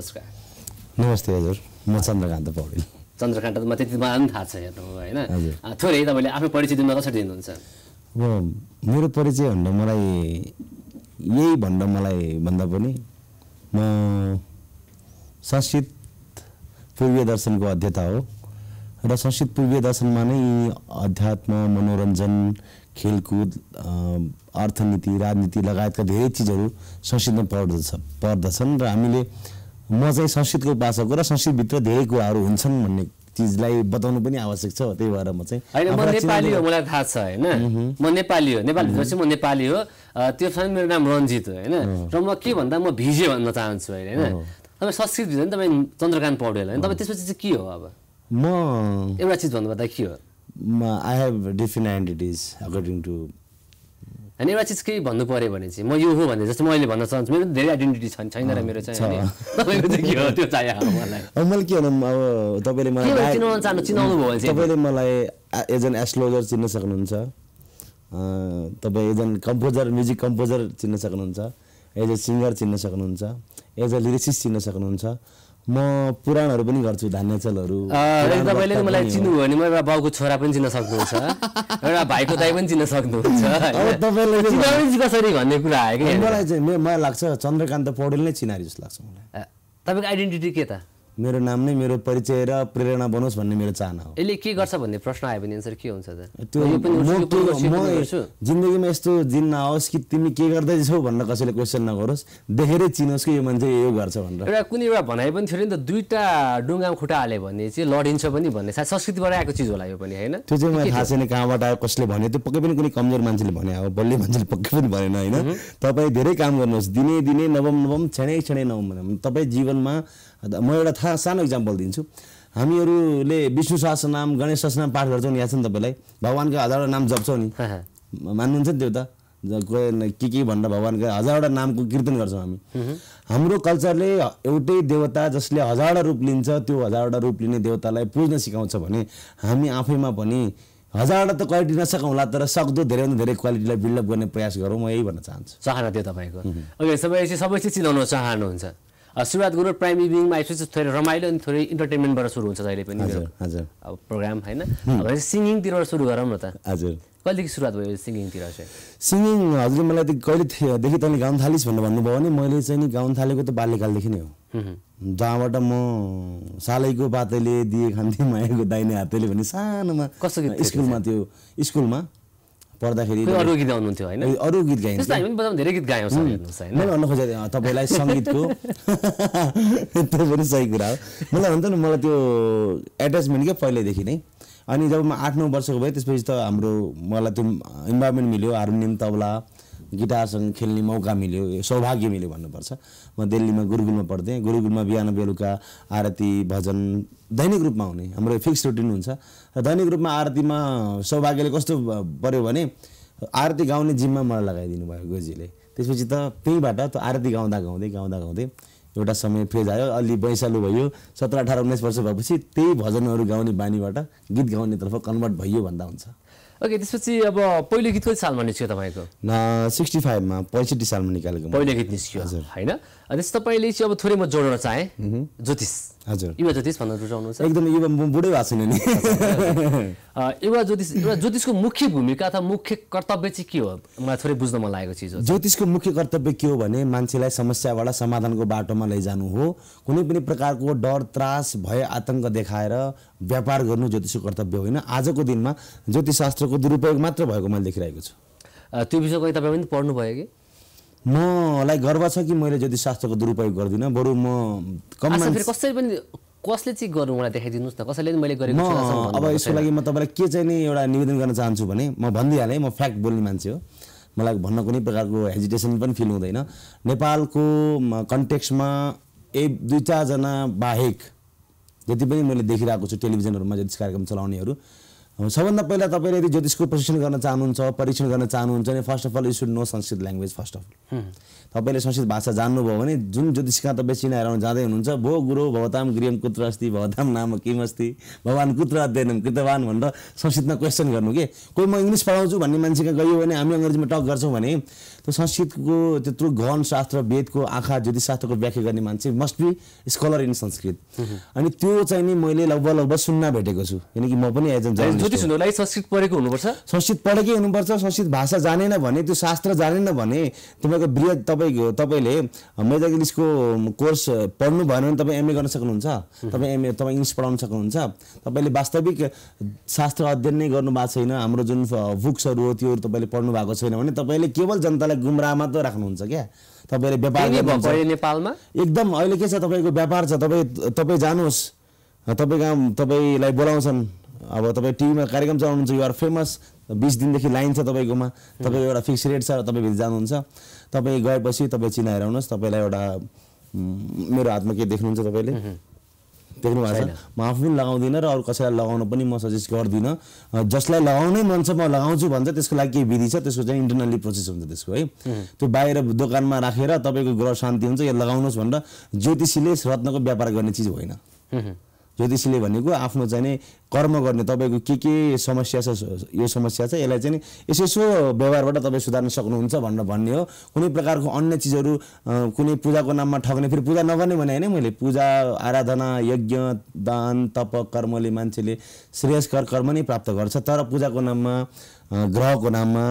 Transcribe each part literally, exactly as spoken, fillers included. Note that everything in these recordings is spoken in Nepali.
नमस्कार। नमस्ते हजुर, म चन्द्रकान्त पौडेल। चन्द्रकान्त त म त्यति मलाई थाहा छ हेर्नु हैन, थोरै तपाईले आफ्नो परिचय दिन कसरी दिनुहुन्छ? अब मेरो परिचय भन्दा मलाई यही भन्दा मलाई भन्दा पनि म संस्कृत पूर्वीय दर्शनको अध्येता हो र संस्कृत पूर्वीय दर्शनमा नै अध्यात्म, मनोरञ्जन, खेलकुद, अर्थनीति, राजनीति लगायतका धेरै चिजहरू संस्कृतमा पर्दछ पर्दछन् र हामीले म चाहिँ संस्कृतको उपासक हो र संस्कृतभित्र धेरै कुराहरू हुन्छन् भन्ने चिजलाई बताउनु पनि आवश्यक छ। त्यही भएर म चाहिँ हैन म नेपाली हो, मलाई थाहा छ हैन, म नेपाली हो, नेपाली भएपछि म नेपाली हो, त्यो चाहिँ मेरो नाम रञ्जित हो हैन, र म के भन्दा म भिजे भन्न चाहन्छु हैन। तपाई संस्कृत भित्र नि तपाई चन्द्रकान्त पौडेल हैन, तपाई त्यसपछि चाहिँ के हो? अब म एउटा चीज भन्नुपर्दा के हो, I have different identities according to अनि एउटा चीज केही भन्नु पर्यो भने चाहिँ म यो हो भने जस्तो मैले भन्न चाहन्छु। मेरो धेरै आइडेन्टिटी छैन छैन र मेरो चाहिँ तपाईको चाहिँ के हो त्यो चाहियो मलाई? अब मैले के भन्नु, अब तपाईले मलाई चिनाउन चाहनु चिनाउनु भयो भने तपाईले मलाई एज एन एस्ट्रोलजर चिन्न सक्नुहुन्छ, तपाई as an composer music composer चिन्न सक्नुहुन्छ, एज अ सिंगर चिन्न सक्नुहुन्छ, एज अ लिरिसिस्ट चिन्न सक्नुहुन्छ। म पुराणहरु पनि गर्छु, धान्यचलहरु। अनि तपाईले मलाई चिन्नु भयो भने म एउटा बाउको छोरा पनि चिन्न सक्नुहुन्छ, एउटा भाइको दाइ पनि चिन्न सक्नुहुन्छ। अब तपाईले चिनाउनु कसरी भन्ने कुरा आयो के? मलाई चाहिँ मलाई लाग्छ चन्द्रकान्त पौडेल नै चिनारी जस्तो लाग्छ मलाई। तपाईको आइडेन्टिटी के त? मेरो नाम नै मेरो परिचय र प्रेरणा बनोस् भन्ने मेरो चाहना हो। यसले के गर्छ भन्ने प्रश्न आयो भने एन्सर के हुन्छ त? त्यो पनि जिन्दगीमा यस्तो दिन नआओस् कि तिमी के गर्दै छौ भन्न कसैले क्वेशन नगरोस्, देखेरै चिनोस् कि यो मान्छे यो गर्छ भनेर। एउटा कुनै एउटा भनाइ पनि थियो नि त, दुईटा डुङ्गामा खुट्टा हाले भने चाहिँ लडिन्छ पनि भन्ने, सायद संस्कृतिबाट आएको चीज होला यो पनि हैन। त्यो चाहिँ मलाई थाहा छैन कहाँबाट आयो, कसले भन्यो, त्यो पक्कै पनि कुनै कमजोर मान्छेले भने, अब बलियो मान्छेले पक्कै पनि भनेन हैन। तपाई धेरै काम गर्नुहोस्, दिने दिने नवम नवम छेडै छेडै नवम। तपाई जीवनमा म एउटा थाहा सानो इक्जाम्पल दिन्छु, हामीहरूले विष्णु सहस्रनाम, गणेश सहस्रनाम पाठ गर्छौँ, यहाँ छ नि तपाईँलाई भगवान्को हजारवटा नाम जप्छौँ नि, मान्नुहुन्छ नि त्यो त? के के भनेर भगवान्को हजारवटा नामको कीर्तन गर्छौँ हामी। हाम्रो कल्चरले एउटै देवता जसले हजारवटा रूप लिन्छ त्यो हजारवटा रूप लिने देवतालाई पुज्न सिकाउँछ भने हामी आफैमा पनि हजारवटा त क्वालिटी नसकौँला तर सक्दो धेरैभन्दा धेरै क्वालिटीलाई बिल्डअप गर्ने प्रयास गरौँ, म यही भन्न चाहन्छु। चाहना त्यो तपाईँको ओके, सबै सबै चाहिँ चिनाउन चाहनुहुन्छ। सुरुवात गरौँ प्राइम इभिनिङमा आएपछि थोरै रमाइलो अनि थोरै इन्टरटेनमेन्टबाट सुरु हुन्छ जहिले पनि अब प्रोग्राम होइन। अब सिङ्गिङतिर सुरु गरौँ न त। हजुर, कहिलेदेखि सुरुवात भयो सिङ्गिङतिर चाहिँ? सिङ्गिङ हजुरले मलाई त कहिलेदेखि तैँले गाउन थालिस् भनेर भन्नुभयो भने मैले चाहिँ नि गाउन थालेको त बाल्यकालदेखि नै हो, जहाँबाट म सालैको बातैले दिए खान्थेँ मायाको दाहिने हातैले भन्ने सानोमा कसरी स्कुलमा त्यो स्कुलमा पर्दाखेरि अरू गीत गाउनुहुन्थ्यो होइन? अरू गीत गाइन्छ, हामी पनि धेरै गीत गायौँ होइन। मैले भन्न खोजेँ तपाईँलाई सङ्गीतको त्यो पनि सही कुरा हो, मलाई भन्छ नि मलाई त्यो एट्याचमेन्ट क्या पहिल्यैदेखि नै। अनि जब म आठ नौ वर्षको भएँ त्यसपछि त हाम्रो मलाई त्यो इन्भाइरोमेन्ट मिल्यो, हार्मोनियम तबला गिटारसँग खेल्ने मौका मिल्यो, सौभाग्य मिल्यो भन्नुपर्छ। म दिल्लीमा गुरुकुलमा पढ्थेँ, गुरुकुलमा बिहान बेलुका आरती भजन दैनिक रूपमा हुने, हाम्रो फिक्स रुटिन हुन्छ र दैनिक रूपमा आरतीमा सौभाग्यले कस्तो पर्यो भने आरती गाउने जिम्मा मलाई लगाइदिनु भयो गोजीले। त्यसपछि त त्यहीँबाट त आरती गाउँदा गाउँदै गाउँदा गाउँदै एउटा समय फेज आयो, अलि वैशालु भयो, सत्र अठार उन्नाइस वर्ष भएपछि त्यही भजनहरू गाउने बानीबाट गीत गाउनेतर्फ कन्भर्ट भइयो भन्दा हुन्छ। ओके, त्यसपछि अब पहिलो गीत कति सालमा निस्क्यो तपाईँको? सिक्सटी फाइभमा पैँसठी सालमा निकालेको पहिलो गीत निस्क्यो होइन। त्यस तपाईँले चाहिँ अब थोरै म जोड्न चाहेँ ज्योतिष। हजुर, युवा ज्योतिष भन्न रुचाउनुहुन्छ? एकदम युवा, बुढै भएको छैन नि। युवा ज्योतिष, युवा ज्योतिषको मुख्य भूमिका अथवा मुख्य कर्तव्य चाहिँ के हो? मलाई थोरै बुझ्न मन लागेको चिज हो। ज्योतिषको मुख्य कर्तव्य के हो भने मान्छेलाई समस्याबाट समाधानको बाटोमा लैजानु हो, कुनै पनि प्रकारको डर, त्रास, भय, आतंक देखाएर व्यापार गर्नु ज्योतिषको कर्तव्य होइन। आजको दिनमा ज्योतिषशास्त्रको दुरुपयोग मात्र भएको मैले देखिरहेको छु। त्यो विषयको तपाईँ पनि पढ्नुभयो कि? मलाई गर्व छ कि मैले ज्योतिषशास्त्रको दुरुपयोग गर्दिनँ, बरु म कम मान्छे कसैले पनि कसले चाहिँ गर्नु मलाई देखाइदिनुहोस् न, कसैले पनि मैले गरेको छैन। अब यसको लागि म तपाईँलाई के चाहिँ नि एउटा निवेदन गर्न चाहन्छु भने म भनिदिइहालेँ, म फ्याक्ट बोल्ने मान्छे हो, मलाई भन्न कुनै प्रकारको हेजिटेसन पनि फिल हुँदैन। नेपालको कन्टेक्स्टमा एक दुई चारजना बाहेक जति पनि मैले देखिरहेको छु टेलिभिजनहरूमा ज्योतिष कार्यक्रम चलाउनेहरू सबभन्दा पहिला तपाईले यदि ज्योतिषको प्रशिक्षण गर्न चाहनुहुन्छ परीक्षण गर्न चाहनुहुन्छ भने first of all you should know Sanskrit language. First of all तपाईले संस्कृत भाषा जान्नुभयो भने जुन ज्योतिषका तपाई चिनाएर जाँदै हुनुहुन्छ भो गुरु भवताम गृहम कुत्र अस्ति भवताम नाम किमस्ति भगवान कुत्र अध्ययनम कृतवान भनेर संस्कृतमा क्वेसन गर्नु के कोही म इंग्लिश पढाउँछु भन्ने मान्छेका गयो भने हामी अंग्रेजीमा टक गर्छौं भने त्यो संस्कृतको त्यत्रो गहन शास्त्र वेदको आँखा ज्योतिष शास्त्रको व्याख्या गर्ने मान्छे must be scholar in Sanskrit. अनि त्यो चाहिँ नि मैले लगभग लगभग सुन्न भेटेको छु यानी कि म पनि एज ज्योतिषलाई संस्कृत पढेको हुनुपर्छ संस्कृत पढेकै हुनुपर्छ। संस्कृत भाषा जानेन भने त्यो शास्त्र जानेन भने तपाईको बृहत तपाईको तपाईले मेजर इंग्लिशको कोर्स पढ्नु भएन भने तपाईं एमए गर्न सक्नुहुन्छ तपाईं एमए तपाईं इंग्लिश पढाउन सक्नुहुन्छ तपाईले वास्तविक शास्त्र अध्ययन नै गर्नु भएको छैन हाम्रो जुन बुक्सहरु हो त्यो तपाईले पढ्नु भएको छैन भने तपाईले केवल जनतालाई गुमराह मात्र राख्नुहुन्छ क्या। तपाईले व्यापार गर्नुहुन्छ नेपालमा एकदम अहिले के छ तपाईको व्यापार छ तपाई तपाई जानुहोस् तपाईका तपाईलाई बोलाउँछन् अब तब टीवी में कार्यक्रम चलाउनुहुन्छ यु आर फेमस बीस दिन देखि लाइन छ तपाईकोमा तपाई एउटा फिक्स रेट छ तपाई भित्र जानुहुन्छ तपाई गएपछि तपाई चिनाएर आउनुस् तपाईलाई एउटा मेरो हातमा के देख्नुहुन्छ तपाईले देख्नु भएको छ म आफै लगाउँदिन र अरू कसैलाई लगाउन पनि म सजेस्ट गर्दिन जसलाई लगाउनै मन छ म लगाउँछु भन्छ त्यसको लागि के विधि छ त्यसको चाहिँ इन्टरनली प्रोसेस हुन्छ त्यसको है त्यो बाहिर दोकानमा राखेर तपाईको ग्रह शान्ति हुन्छ यो लगाउनुस् भनेर ज्योतिषीले रत्नको व्यापार गर्ने चीज होइन। ज्योतिषीले भनेको आफ्नो चाहिँ कर्म गर्ने तपाईको के के समस्या छ यो समस्या छ यसलाई चाहिँ यसो यसो व्यवहारबाट तपाई सुधार्न सक्नुहुन्छ भनेर भन्ने हो। कुनै प्रकारको अन्य चीजहरु कुनै पूजाको नाममा ठग्ने फेरि पूजा नगर्ने भने हैन मैले पूजा आराधना यज्ञ दान तप कर्मले मान्छेले श्रेयस्कर कर्म नै प्राप्त गर्छ तर पूजाको नाममा ग्रहको नाममा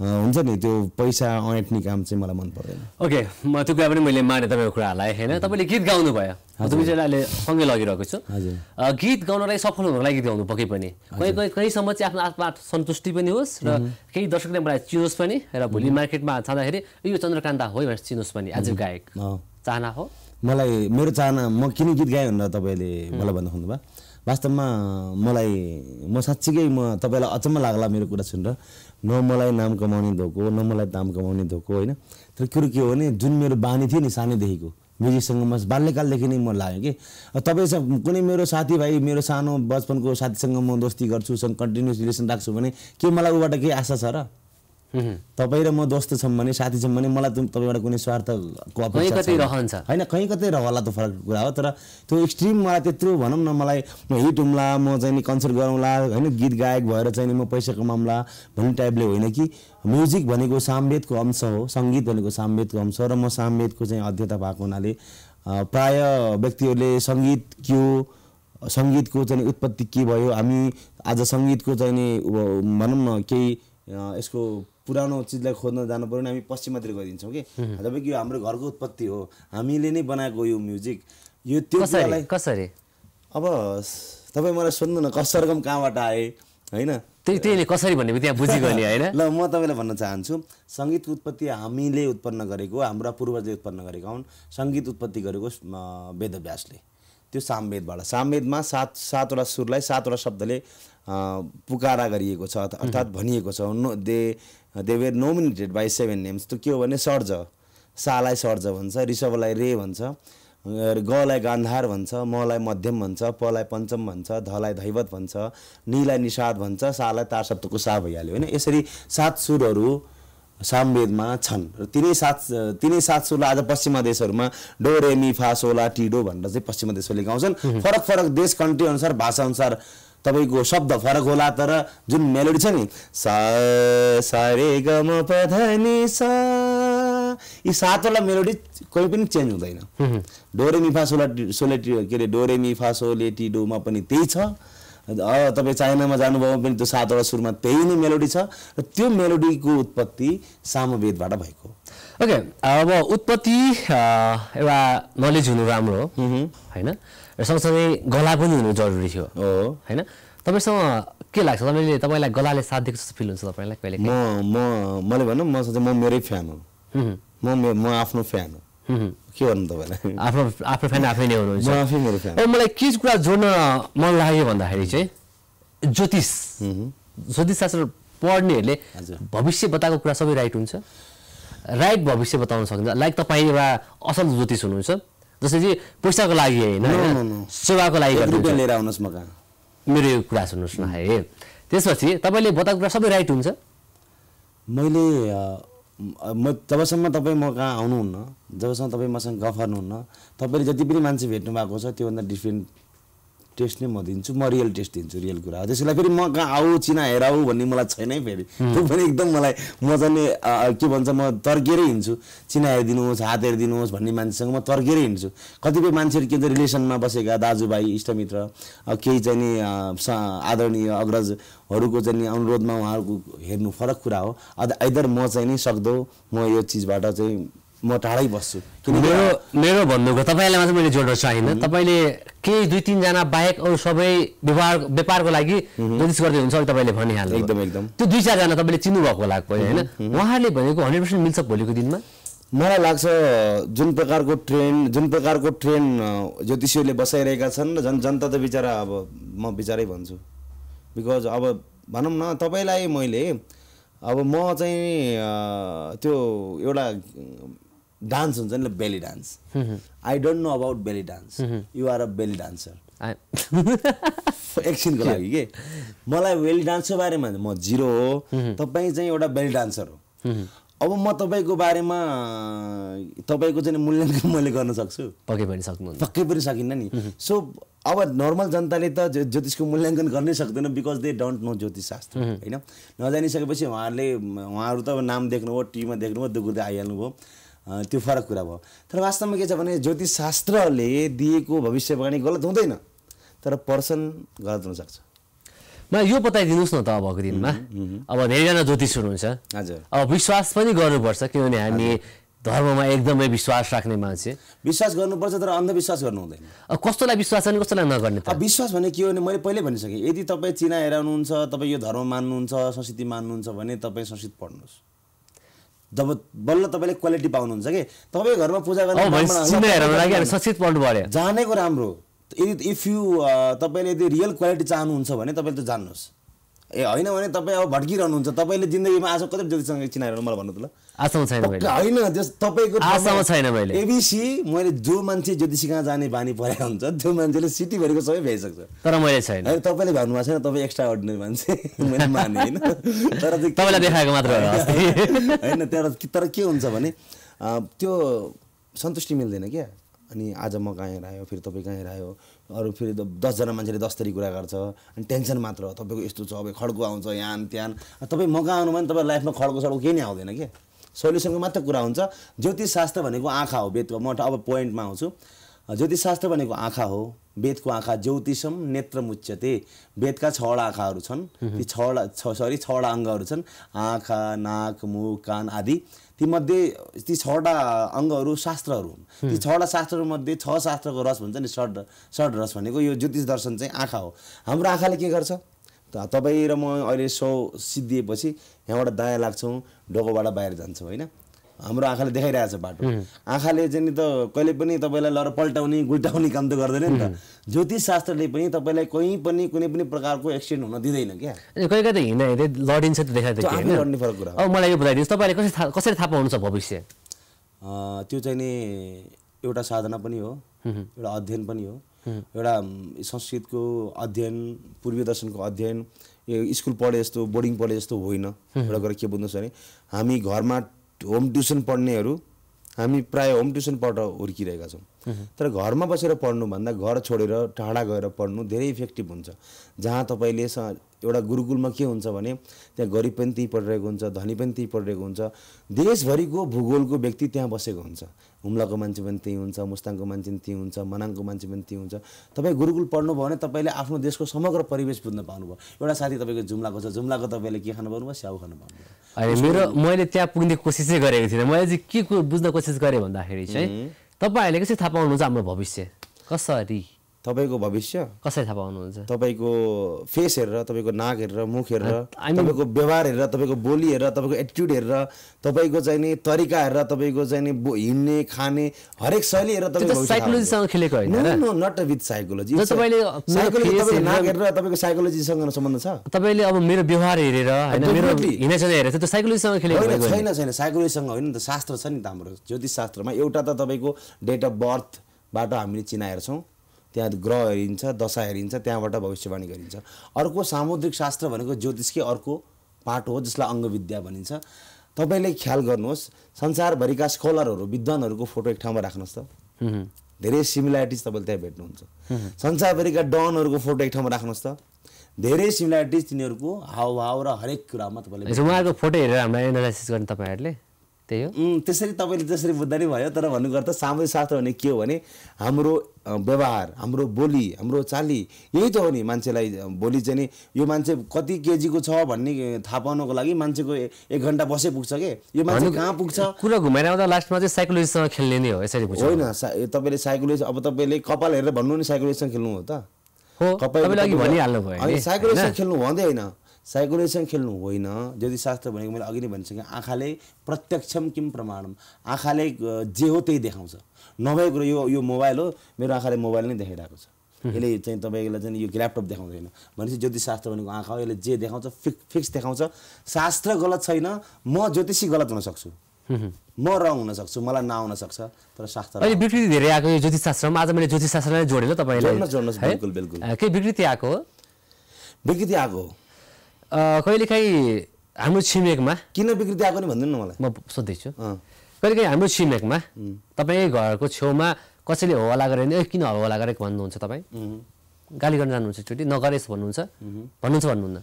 हुन्छ नि त्यो पैसा अँट्ने काम चाहिँ मलाई मन पर्दैन। ओके म त्यो कुरा पनि मैले माने तपाईको कुरालाई हैन तपाईले गीत गाउनु भयो हजुर विजयले सँगै लगिरहेको छु हजुर गीत गाउनलाई सफल हुनको लागि गीत गाउनु पक्कै पनि कहीँ कहीँ कहीँसम्म चाहिँ आफ्नो आत्मा सन्तुष्टि पनि होस् र केही दर्शकले मलाई चिनोस् पनि र भोलि मार्केटमा छाँदाखेरि यो चन्द्रकान्ता हो भनेर चिनोस् पनि आज गायक चाहना हो मलाई मेरो चाहना म किन गीत गाएँ भनेर तपाईले मलाई भन्नु भयो वास्तवमा मलाई म साच्चै म तपाईलाई अचम्म लाग्ला मेरो कुरा सुनेर न मलाई नाम कमाउने धोको न मलाई दाम कमाउने धोको हैन तर कुरो के हो भने जुन मेरो बानी थियो नि सानैदेखिको म्युजिकसँग म बाल्यकालदेखि नै म लाग्यो कि तपाईसँग कुनै मेरो साथीभाइ मेरो सानो बचपनको साथीसँग म दोस्ती गर्छु सँग कन्टिन्युअस रिलेसन राख्छु भने के मलाई उबाट केही आशा छ र तपाई र म दोस्त छौं भने साथी छौं भने मलाई तपाईबाट कुनै स्वार्थको अपेक्षा कतै रहन्छ हैन कहीँ कतै रहला त फरक कुरा हो तर त्यो एक्सट्रिम मलाई त्यत्रो भनौं न मलाई म हिट हुम्ला म चाहिँ नि कन्सर्ट गरौँला हैन गीत गायक भएर चाहिँ नि म पैसा कमाउँला भन्ने टाइपले होइन कि म्युजिक भनेको सामवेदको अंश हो संगीत भनेको सामवेदको अंश र म सामवेदको चाहिँ अध्ययता भएको हुनाले प्राय व्यक्तिहरुले संगीत के हो संगीतको चाहिँ उत्पत्ति के भयो हामी आज संगीतको चाहिँ नि भनौं न केही यसको पुरानो चीजलाई खोज्न जानु पर्यो नि हामी पश्चिमतिर गरिन्छौँ कि जबकि यो हाम्रो घरको उत्पत्ति हो हामीले नै बनाएको यो म्युजिक यो त्यो कुरालाई कसरी अब तपाई मलाई सोध्नु न कसरी रकम कहाँबाट आए हैन त्यही त्यहीले कसरी भन्ने त्यहाँ बुझिगल्यो हैन ल म तपाईलाई भन्न चाहन्छु संगीतको उत्पत्ति हामीले उत्पन्न गरेको हाम्रा पूर्वजले उत्पन्न गरेका हुन्। संगीत उत्पत्ति गरेको वेदव्यासले त्यो सामवेदबाट सामवेदमा सात सातवटा सुरलाई सातवटा शब्दले पुकारा गरिएको छ अर्थात् भनिएको छ they they were nominated by seven names त्यो के हो भने सर्ज सालाई सर्ज भन्छ ऋषभलाई रे भन्छ गलाई गान्धार भन्छ मलाई मध्यम भन्छ पलाई पञ्चम भन्छ धलाई धैवत भन्छ नीलाई निषाद भन्छ सालाई तार शब्दको सा भइहाल्यो होइन। यसरी सात सुरहरू सामवेदमा छन् र तिनै सात तिनै सात सुरलाई आज पश्चिमा देशहरूमा डो रे मी फा सोला टिडो भनेर चाहिँ पश्चिमा देशहरूले गाउँछन्। फरक फरक देश कन्ट्री अनुसार भाषा अनुसार तपाईको शब्द फरक होला तर जुन मेलोडी छ नि सा सा रे ग म प ध नि सा यी सातवटा मेलोडी कहिले पनि चेन्ज हुँदैन। डो रे मी फा सोला सोले टी के अरे डो रे मी फा सोले टी डोमा पनि त्यही छ तपाई चाइनामा जानुभयो भने त्यो सातवटा सुरमा त्यही नै मेलोडी छ र त्यो मेलोडीको उत्पत्ति सामवेदबाट भएको। ओके अब उत्पत्ति एउटा नलेज हुनु राम्रो हो हैन र सँगसँगै गला पनि हुनु जरुरी थियो हैन। तपाईसँग के लाग्छ तपाईले तपाईलाई गलाले साथ दिएको जस्तो फिल हुन्छ तपाईलाई कहिले म म मैले भन्नु म सोचे म मेरै फ्यान हो म म आफ्नो फ्यान हो के भन्नु तपाईलाई आफ्नो आफ्नो फ्यान आफै नै हुनुहुन्छ म आफै मेरो फ्यान। मलाई के कुरा जोड्न मन लाग्यो भन्दाखेरि चाहिँ ज्योतिष ज्योतिष शास्त्र पढ्नेहरूले भविष्य बताएको कुरा सबै राइट हुन्छ राइट भविष्य बताउन सक्छ लाइक तपाईँ एउटा असल ज्योतिष हुनुहुन्छ जसले चाहिँ पैसाको लागि हैन सेवाको लागि गर्नुहुन्छ मेरो यो कुरा सुन्नुस् न है त्यसपछि तपाईले बताएको कुरा सबै राइट हुन्छ। मैले म जबसम्म तपाई म कहाँ आउनुहुन्न, जबसम्म तपाई मसँग गफ गर्नुहुन्न, तपाईले जति पनि मान्छे भेट्नु भएको छ त्योभन्दा डिफरेन्ट टेस्ट नै म दिन्छु, म रियल टेस्ट दिन्छु, रियल कुरा हो। त्यसैले फेरि म कहाँ आऊ चिना हेराऊ भन्ने मलाई छैन है फेरि। त्यो पनि एकदम मलाई म चाहिँ के भन्छ म तर्केरै हिँड्छु, चिना हेरिदिनुहोस् हात हेरिदिनुहोस् भन्ने मान्छेसँग म तर्केरै हिँड्छु। कतिपय मान्छेहरू के भन्छ रिलेसनमा बसेका दाजुभाइ इष्टमित्र केही चाहिँ नि आदरणीय अग्रजहरूको चाहिँ अनुरोधमा उहाँहरूको हेर्नु फरक कुरा हो। आइदर म चाहिँ नि सक्दो म यो चिजबाट चाहिँ म टाढै बस्छु। मेरो मेरो भन्नुको तपाईलाई मात्र मैले जोड्न चाहन्न, तपाईले केही दुई तीन जना बाहेक अरु सबै व्यापार व्यापारको लागि ज्योतिष गर्दै हुन्छ तपाईले भनिहाल्नु एकदम एकदम। त्यो दुई चार जना तपाईले चिन्नु भएको होला हैन, उहाँले भनेको हन्ड्रेड पर्सेन्ट मिल्छ भोलिको दिनमा। मलाई लाग्छ जुन प्रकारको ट्रेन्ड जुन प्रकारको ट्रेन्ड ज्योतिषीहरूले बसाइरहेका छन् र जन जनता त बिचारा अब म बिचारै भन्छु। बिकज अब भनौं न तपाईलाई मैले अब म चाहिँ त्यो एउटा डान्स हुन्छ नि belly dance, I don't know about belly dance, you are a belly dancer एकछिनको लागि के मलाई बेली डान्सको बारेमा म जिरो हो, तपाईँ चाहिँ एउटा बेली डान्सर हो। अब म तपाईँको बारेमा तपाईँको चाहिँ मूल्याङ्कन मैले गर्न सक्छु पक्कै पनि सक्नुहुन्छ, पक्कै पनि सकिन्न नि। सो अब नर्मल जनताले त ज्योतिषको मूल्याङ्कन गर्नै सक्दैन बिकज दे डोन्ट नो ज्योतिष शास्त्र हैन। नजानिसकेपछि उहाँहरूले उहाँहरू त अब नाम देख्नुभयो टिभीमा देख्नुभयो दुगुर्दै आइहाल्नुभयो, त्यो फरक कुरा भयो। तर वास्तवमा के छ भने ज्योतिष शास्त्रले दिएको भविष्यवाणी गलत हुँदैन तर पर्सन गलत हुन सक्छ। म यो बताइदिनुस् न त अबको दिनमा अब धेरैजना ज्योतिष हुनुहुन्छ हजुर, अब विश्वास पनि गर्नुपर्छ किनभने हामी धर्ममा एकदमै विश्वास राख्ने मान्छे। विश्वास गर्नुपर्छ तर अन्धविश्वास गर्नु हुँदैन। कस्तोलाई विश्वास गर्ने कस्तोलाई नगर्ने त? विश्वास भने के हो भने मैले पहिले भनिसकेँ, यदि तपाईँ चिना हेराउनुहुन्छ तपाईँ यो धर्म मान्नुहुन्छ संस्कृति मान्नुहुन्छ भने तपाईँ संस्कृत पढ्नुहोस्। जब बल्ल तपाईले क्वालिटी पाउनुहुन्छ के तपाई घरमा पूजा गर्न संस्कृत पढ्नु पर्यो जानेको राम्रो। यदि इफ यु तपाईले यदि रियल क्वालिटी चाहनुहुन्छ भने तपाईले त जान्नुहोस्, ए हैन भने तपाई अब भड्किरहनुहुन्छ। तपाईले जिन्दगीमा आज कति ज्योतिषसँग चिनाएर मलाई भन्नु त ल आशामा छैन मैले हैन त्यस तपाईको आशामा छैन मैले एबीसी मैले जो मान्छे ज्योतिषीकहाँ जाने बानी परेको हुन्छ त्यो मान्छेले सिटी भरिको सबै भेटिसक्छ तर मैले छैन। अनि तपाईले भन्नु भएको छैन तपाई एक्स्ट्रा अर्डिनरी मान्छे मैले माने हैन तर तपाईलाई देखाएको मात्र हो हैन। तर तर के हुन्छ भने त्यो सन्तुष्टि मिल्दैन क्या। अनि आज म कहाँ आयो फेरि तपाईँ कहाँ आयो अरु फेरि दसजना मान्छेले दस तरी कुरा गर्छ अनि टेन्सन मात्र हो। तपाईँको यस्तो छ अब खड्को आउँछ यहाँ त्यहाँ, तपाईँ मगा आउनु भने तपाईँ लाइफमा खड्को सड्को केही नै आउँदैन क्या, सोल्युसनको मात्र कुरा हुन्छ। ज्योतिष शास्त्र भनेको आँखा हो वेदको, म अब पोइन्टमा आउँछु। ज्योतिष शास्त्र भनेको आँखा हो वेदको, आँखा ज्योतिषम नेत्रमुच्यते। वेदका छवटा आँखाहरू छन्, ती छवटा सरी छवटा अङ्गहरू छन् आँखा नाक मुख कान आदि। तीमध्ये ती छवटा अङ्गहरू शास्त्रहरू हुन्। ती छवटा शास्त्रहरूमध्ये छ शास्त्रको रस भन्छ नि षड् षड् रस भनेको यो ज्योतिष दर्शन चाहिँ आँखा हो। हाम्रो आँखाले के गर्छ तपाईँ र म अहिले सौ सिद्धिएपछि यहाँबाट दायाँ लाग्छौँ ढोकोबाट बाहिर जान्छौँ होइन, हाम्रो आँखाले देखाइरहेको छ बाटो। आँखाले चाहिँ नि त कहिले पनि तपाईँलाई लर पल्टाउने गुल्टाउने काम त गर्दैन नि त। ज्योतिष शास्त्रले पनि तपाईँलाई कहीँ पनि कुनै पनि प्रकारको एक्सिडेन्ट हुन दिँदैन क्या। कहिले कहिले हिँड्दा हिँड्दै लडिन्छ त्यो देखाइदिन्छ हैन, लड्ने फरक कुरा हो। अब मलाई यो बताइदिनुहोस् तपाईँले कसरी थाहा कसरी थाहा पाउनुहुन्छ भविष्य? त्यो चाहिँ नि एउटा साधना पनि हो, एउटा अध्ययन पनि हो, एउटा संस्कृतको अध्ययन पूर्वीय दर्शनको अध्ययन। स्कुल पढे जस्तो बोर्डिङ पढे जस्तो होइन। एउटा कुरा के बुझ्नुहोस् भने हामी घरमा होम ट्युसन पढ्नेहरू हामी प्रायः होम ट्युसनबाट हुर्किरहेका छौँ तर घरमा बसेर पढ्नुभन्दा घर छोडेर टाढा गएर पढ्नु धेरै इफेक्टिभ हुन्छ। जहाँ तपाईँले एउटा गुरुकुलमा के हुन्छ भने त्यहाँ गरिब पनि त्यहीँ पढिरहेको हुन्छ, धनी पनि त्यहीँ पढिरहेको हुन्छ, देशभरिको भूगोलको व्यक्ति त्यहाँ बसेको हुन्छ। हुम्लाको मान्छे पनि त्यहीँ हुन्छ, मुस्ताङको मान्छे पनि त्यहीँ हुन्छ, मनाङको मान्छे पनि त्यहीँ हुन्छ। तपाईँ गुरुकुल पढ्नुभयो भने तपाईँले आफ्नो देशको समग्र परिवेश बुझ्न पाउनुभयो। एउटा साथी तपाईँको जुम्लाको छ, जुम्लाको तपाईँले के खानु पाउनुभयो? स्याउ खानु पाउनुभयो। मेरो मैले त्यहाँ पुग्ने कोसिसै गरेको थिइनँ। मैले चाहिँ के को बुझ्न कोसिस गरेँ भन्दाखेरि चाहिँ तपाईँहरूले कसरी थाहा पाउनुहुन्छ हाम्रो भविष्य? कसरी तपाईको भविष्य कसरी थाहा पाउनुहुन्छ? तपाईको फेस हेरेर, तपाईको नाक हेरेर, मुख हेरेर, तपाईको व्यवहार हेरेर, तपाईको बोली हेरेर, तपाईको एटिट्युड हेरेर, तपाईको चाहिँ नि तरिका हेरेर, तपाईको चाहिँ नि हिँड्ने खाने हरेक शैली हेरेर तपाईको साइकोलोजीसँग खेलेको होइन। No not with psychology. तपाईले साइकोलोजी तपाईको नाक हेरेर तपाईँको साइकोलोजीसँग सम्बन्ध छ। तपाईले अब मेरो व्यवहार हेरेर हैन मेरो हिँडाइचाल हेरेर त्यो साइकोलोजीसँग खेलेको होइन। छैन छैन साइकोलोजीसँग होइन नि त, शास्त्र छ नि त हाम्रो ज्योतिष शास्त्रमा। एउटा त तपाईको डेट अफ बर्थ बाट हामीले चिनाएछौँ, त्यहाँ ग्रह हेरिन्छ, दशा हेरिन्छ, त्यहाँबाट भविष्यवाणी गरिन्छ। अर्को सामुद्रिक शास्त्र भनेको ज्योतिषकै अर्को पाठ हो जसलाई अङ्गविद्या भनिन्छ। तपाईले ख्याल गर्नुहोस्, संसारभरिका स्कलरहरू विद्वानहरूको फोटो एक ठाउँमा राख्नुहोस् त धेरै सिमिल्यारिटिज तपाईले त्यहाँ भेट्नुहुन्छ। संसारभरिका डनहरूको फोटो एक ठाउँमा राख्नुहोस् त धेरै सिमिल्यारिटिज तिनीहरूको हावभाव र हरेक कुरामा तपाईले उहाँको फोटो हेरेर हामीलाई एनालाइसिस गर्न तपाईहरुले त्यही हो। त्यसरी तपाईले त्यसरी बुझ्दा नि भयो। तर भन्नु गर्दा सामाजिक शास्त्र भने के हो भने हाम्रो व्यवहार, हाम्रो बोली, हाम्रो चाली, यही त हो नि। मान्छेलाई बोली चाहिँ नि यो मान्छे कति केजीको छ भन्ने थाहा पाउनको लागि मान्छेको एक घन्टा बसे पुग्छ के, यो मान्छे कहाँ पुग्छ कुरा घुमाएर आउँदा लास्टमा चाहिँ साइकोलोजीसँग खेल्ने नै हो। यसरी होइन तपाईँले साइकोलोजी, अब तपाईँले कपाल हेरेर भन्नु नि साइकोलोजीसँग खेल्नु हो त हो, तपाईँले अघि भनिहाल्नु भयो। अनि साइकोलोजीसँग खेल्नु भन्दै हैन, साइकोलोजीसँग खेल्नु होइन। ज्योतिषशास्त्र भनेको मैले अघि नै भनिसकेँ, आँखाले प्रत्यक्षम किम प्रमाणम, आँखाले जे हो त्यही देखाउँछ। नभएको यो यो मोबाइल हो, मेरो आँखाले मोबाइल नै देखाइरहेको छ, यसले चाहिँ तपाईँलाई चाहिँ यो ल्यापटप देखाउँदैन। भनेपछि ज्योतिषशास्त्र भनेको आँखा हो, यसले जे देखाउँछ फिक्स फिक्स देखाउँछ। शास्त्र गलत छैन, म ज्योतिषी गलत हुन सक्छु, म रङ हुन सक्छु, मलाई नआउन सक्छ, तर शास्त्र अहिले विकृति धेरै आएको यो ज्योतिषशास्त्रमा। आज मैले ज्योतिषशास्त्रलाई जोडेर तपाईँलाई जोड्नुहोस्। बिल्कुल बिल्कुल के विकृति आएको हो, विकृति आएको हो कहिलेकाहीँ हाम्रो छिमेकमा। किन विकृति आएको नि भन्दिनँ मलाई, म सोध्दैछु। कहिलेकाहीँ हाम्रो छिमेकमा तपाईँकै घरको छेउमा कसैले हवाला गरेन, ए किन हवाला गरेको भन्नुहुन्छ, तपाईँ गाली गर्न जानुहुन्छ, एकचोटि नगरेस् भन्नुहुन्छ, भन्नुहुन्छ भन्नुहुन्न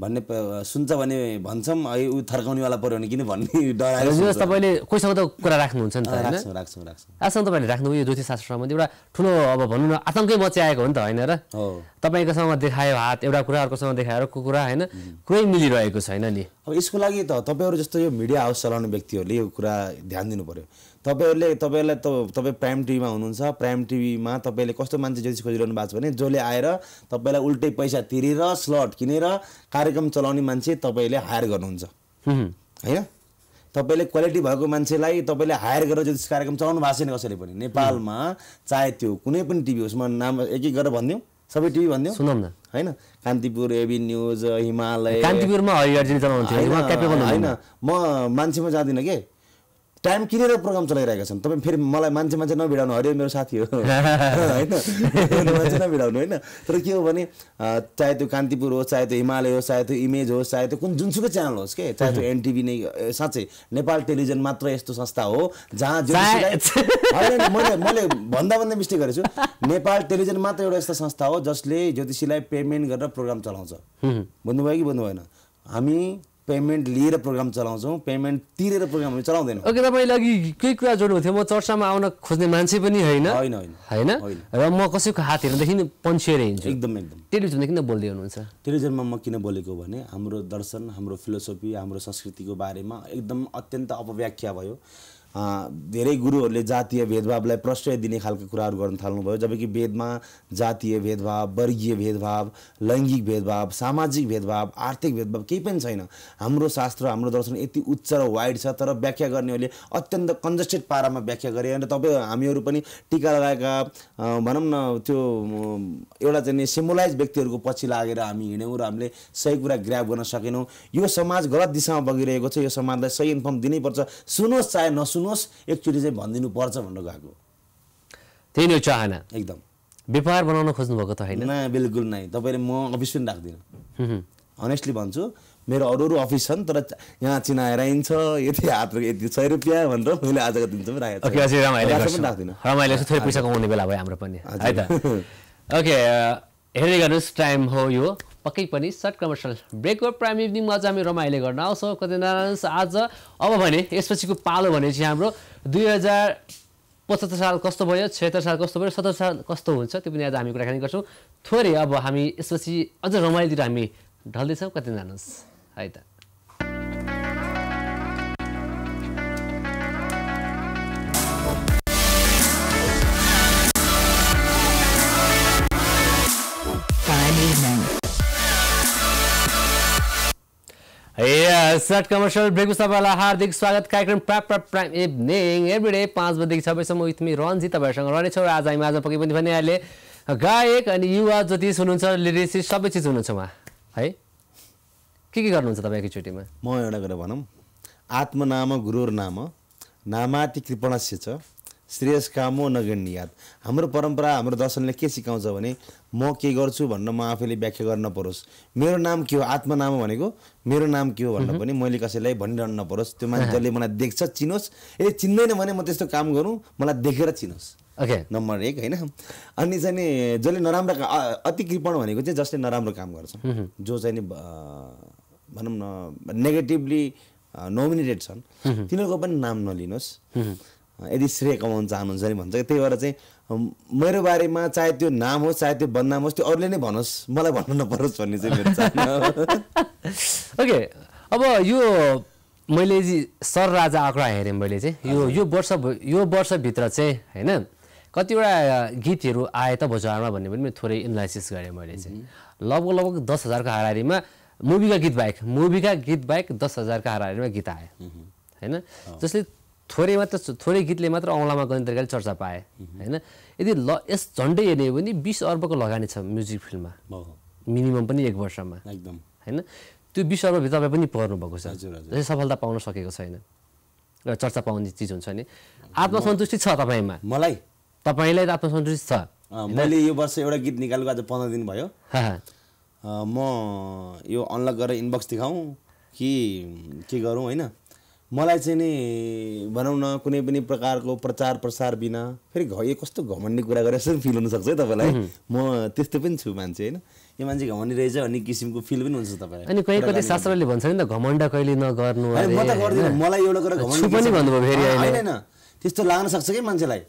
भन्ने सुन्छ भने भन्छौँ ऊ थर्काउनेवाला पऱ्यो भने किन भन्ने डराएर। तपाईँले कोहीसँग त कुरा राख्नुहुन्छ नि त होइन, राख्छौँ राख्छौँ आजसम्म तपाईँले राख्नुभयो। यो ज्योतिषशास्त्र सम्बन्धी एउटा ठुलो अब भनौँ न आतङ्कै मचाएको हो नि त होइन र। तपाईँकोसँग देखायो हात एउटा कुरा, अर्कोसँग देखाएर अर्को कुरा, होइन कुरै मिलिरहेको छैन नि। अब यसको लागि त तपाईँहरू जस्तो यो मिडिया हाउस चलाउने व्यक्तिहरूले यो कुरा ध्यान दिनु पऱ्यो। तपाईँहरूले तपाईँलाई त तपाईँ प्राइम टिभीमा हुनुहुन्छ, प्राइम टिभीमा तपाईँले कस्तो मान्छे ज्योतिष खोजिरहनु भएको छ भने जसले आएर तपाईँलाई उल्टै पैसा तिरेर स्लट किनेर कार्यक्रम चलाउने मान्छे तपाईँले हायर गर्नुहुन्छ होइन। तपाईले क्वालिटी भएको मान्छेलाई तपाईले हायर गरेर ज्योतिष कार्यक्रम चलाउनु भएको छैन कसैले पनि नेपालमा, चाहे त्यो कुनै पनि टिभी होस्। म नाम एक एक गरेर भनिदिउँ, सबै टिभी भनिदिउँ सुनौँ न होइन। कान्तिपुर, एबी न्युज, हिमालय, कान्तिपुरमा हरिहरजी चलाउनुहुन्थ्यो होइन। म मान्छेमा जाँदिनँ के, टाइम किनेर प्रोग्राम चलाइरहेका छन्। तपाईँ फेरि मलाई मान्छे मान्छे नभिडाउनु, हरियो मेरो साथी हो होइन, मान्छे नभिडाउनु होइन। तर के हो भने चाहे त्यो कान्तिपुर होस्, चाहे त्यो हिमालय होस्, चाहे त्यो इमेज होस्, चाहे त्यो कुन जुनसुकै च्यानल होस् के, चाहे त्यो एनटिभी नै, साँच्चै नेपाल टेलिभिजन मात्र यस्तो संस्था हो जहाँ होइन मैले मैले भन्दा भन्दा मिस्टेक गरेछु। नेपाल टेलिभिजन मात्र एउटा यस्तो संस्था हो जसले ज्योतिषीलाई पेमेन्ट गरेर प्रोग्राम चलाउँछ। बुझ्नुभयो कि बुझ्नु भएन? हामी पेमेन्ट लिएर प्रोग्राम चलाउँछौँ, पेमेन्ट तिरेर प्रोग्राम हामी चलाउँदैनौँ। ओके, तपाईँले अघि केही कुरा जोड्नु थियो, म चर्चामा आउन खोज्ने मान्छे पनि होइन होइन होइन र म कसैको हात हेर्नुदेखि पन्छिएर हिँड्छु एकदम एकदम। टेलिभिजनमा किन बोल्दै हुनुहुन्छ? टेलिभिजनमा म किन बोलेको भने हाम्रो दर्शन, हाम्रो फिलोसफी, हाम्रो संस्कृतिको बारेमा एकदम अत्यन्त अपव्याख्या भयो। धेरै गुरुहरूले जातीय भेदभावलाई प्रश्रय दिने खालको कुराहरू गर्न थाल्नुभयो, जबकि वेदमा जातीय भेदभाव, वर्गीय भेदभाव, लैङ्गिक भेदभाव, सामाजिक भेदभाव, आर्थिक भेदभाव केही पनि छैन। हाम्रो शास्त्र, हाम्रो दर्शन यति उच्च र वाइड छ, तर व्याख्या गर्नेहरूले अत्यन्त कन्जस्टेड पारामा व्याख्या गरे। अनि तपाईँ हामीहरू पनि टिका लगाएका भनौँ न त्यो एउटा चाहिँ सिम्बोलाइज व्यक्तिहरूको पछि लागेर हामी हिँड्यौँ र हामीले सही कुरा ग्र्याब गर्न सकेनौँ। यो समाज गलत दिशामा बगिरहेको छ, यो समाजलाई सही इन्फर्म दिनैपर्छ, सुनोस् चाहे नसुनोस्, एकचोटि चाहिँ भनिदिनु पर्छ भनेर गएको। त्यही नै चाहना एकदम व्यापार बनाउन खोज्नु भएको त होइन? बिल्कुल नै। तपाईँले म अफिस पनि राख्दिनँ, अनेस्टली भन्छु। मेरो अरू अरू अफिस छन्, तर यहाँ चिनाएर हिँड्छ, यति हात यति सय रुपियाँ भनेर मैले आजको दिनसम्म राखेको राख्दिनँ। रमाइलो छ, थोरै पैसा कमाउने बेला भयो हाम्रो पनि है त। ओके, हेर्दै गर्नुहोस्, टाइम हो यो। पक्कै पनि सर्ट कमर्सियल ब्रेक हो। प्राइम इभिनिङमा आज हामी रमाइलो गर्न आउँछौँ। कतिजना आज अब भने यसपछिको पालो भने चाहिँ हाम्रो दुई हजार पचहत्तर साल कस्तो भयो, छत्तर साल कस्तो भयो, सत्तर साल कस्तो हुन्छ, त्यो पनि आज हामी कुराकानी गर्छौँ थोरै। अब हामी यसपछि अझ रमाइलोतिर हामी ढल्दैछौँ। कतिजना है त ए सर्ट कमर्सियल ब्रेक। सबैलाई हार्दिक स्वागत। कार्यक्रम प्राइम इभिनिङ एभ्रिडे पाँच बजेदेखि छ बजीसम्म विथ मी रन्जी तपाईँहरूसँग रहनेछौँ। आज हामी आज पक्कै पनि भने अहिले गायक अनि युवा ज्योतिष हुनुहुन्छ, लिरिसिस्ट सबै चिज हुनुहुन्छ उहाँ है। के के गर्नुहुन्छ तपाईँ एकैचोटिमा? म एउटा गरेर भनौँ, आत्मनाम गुरुर नाम नामाति कृपणस्य छ श्रेयस कामो नगण्ययात। हाम्रो परम्परा हाम्रो दर्शनले के सिकाउँछ भने म के गर्छु भन्न म आफैले व्याख्या गर्न नपरोस्। मेरो नाम के हो, आत्मनाम भनेको मेरो नाम के हो भन्न पनि मैले कसैलाई भनिरहन नपरोस्। त्यो मान्छेले मलाई देख्छ चिनोस्, यदि चिन्दैन भने म त्यस्तो काम गरौँ मलाई देखेर चिनोस्। ओके, नम्बर एक हैन। अनि चाहिँ नि जसले नराम्रो अति कृपण भनेको चाहिँ जसले नराम्रो काम गर्छ, जो चाहिँ नि भनौं न नेगेटिभली नोमिनेटेड छन् तिनीहरुको पनि नाम नलिनुहोस्। यदि श्रेय कमाउन चाहनुहुन्छ नि भन्छ। त्यही भएर चाहिँ मेरो बारेमा चाहे त्यो नाम होस् चाहे त्यो बदनाम होस् त्यो अरूले नै भनोस्, मलाई भन्न नपरोस् भन्ने चाहिँ मेरो चाहना हो। ओके, अब यो मैले सर राजा आँकडा हेरेँ मैले चाहिँ यो यो वर्ष यो वर्षभित्र चाहिँ हैन कतिवटा गीतहरू आए त बजारमा भन्ने पनि थोरै एनालाइसिस गरेँ मैले चाहिँ। लगभग लगभग दस हजारको हाराहारीमा मुभीका गीत बाहेक मुभीका गीत बाहेक दस हजारका हाराहारीमा गीत आए हैन, जसले थोरै मात्र थोरै गीतले मात्र औँलामा गर्ने तरिकाले चर्चा पाए हैन। यदि ल यस झन्डै हेर्ने हो भने बीस अर्बको लगानी छ म्युजिक फिल्डमा मिनिमम पनि एक वर्षमा एकदम हैन। त्यो बीस अर्बभित्र तपाईँ पनि पर्नुभएको छ, जसले सफलता पाउन सकेको छैन र चर्चा पाउने चिज हुन्छ नि। आत्मसन्तुष्टि छ तपाईँमा? मलाई तपाईँलाई आत्मसन्तुष्टि छ। मैले यो वर्ष एउटा गीत निकालेको आज पन्ध्र दिन भयो। म यो अनलक गरेर इनबक्स देखाउँ कि के गरौँ हैन। मलाई चाहिँ नि भनौँ न कुनै पनि प्रकारको प्रचार प्रसार बिना फेरि घ कस्तो घमण्डी कुरा गरेर यसरी फिल हुनसक्छ है तपाईँलाई। म त्यस्तो पनि छु मान्छे होइन, यो मान्छे घमण्डी रहेछ भन्ने किसिमको फिल पनि हुन्छ तपाईँ। अनि कहिले कहिले शास्त्रले भन्छ नि त घमण्ड कहिले नगर्नु। म त गर्दिनँ, मलाई एउटा कुरा घमण्ड पनि भन्नुभयो फेरि होइन। त्यस्तो लाग्न सक्छ कि मान्छेलाई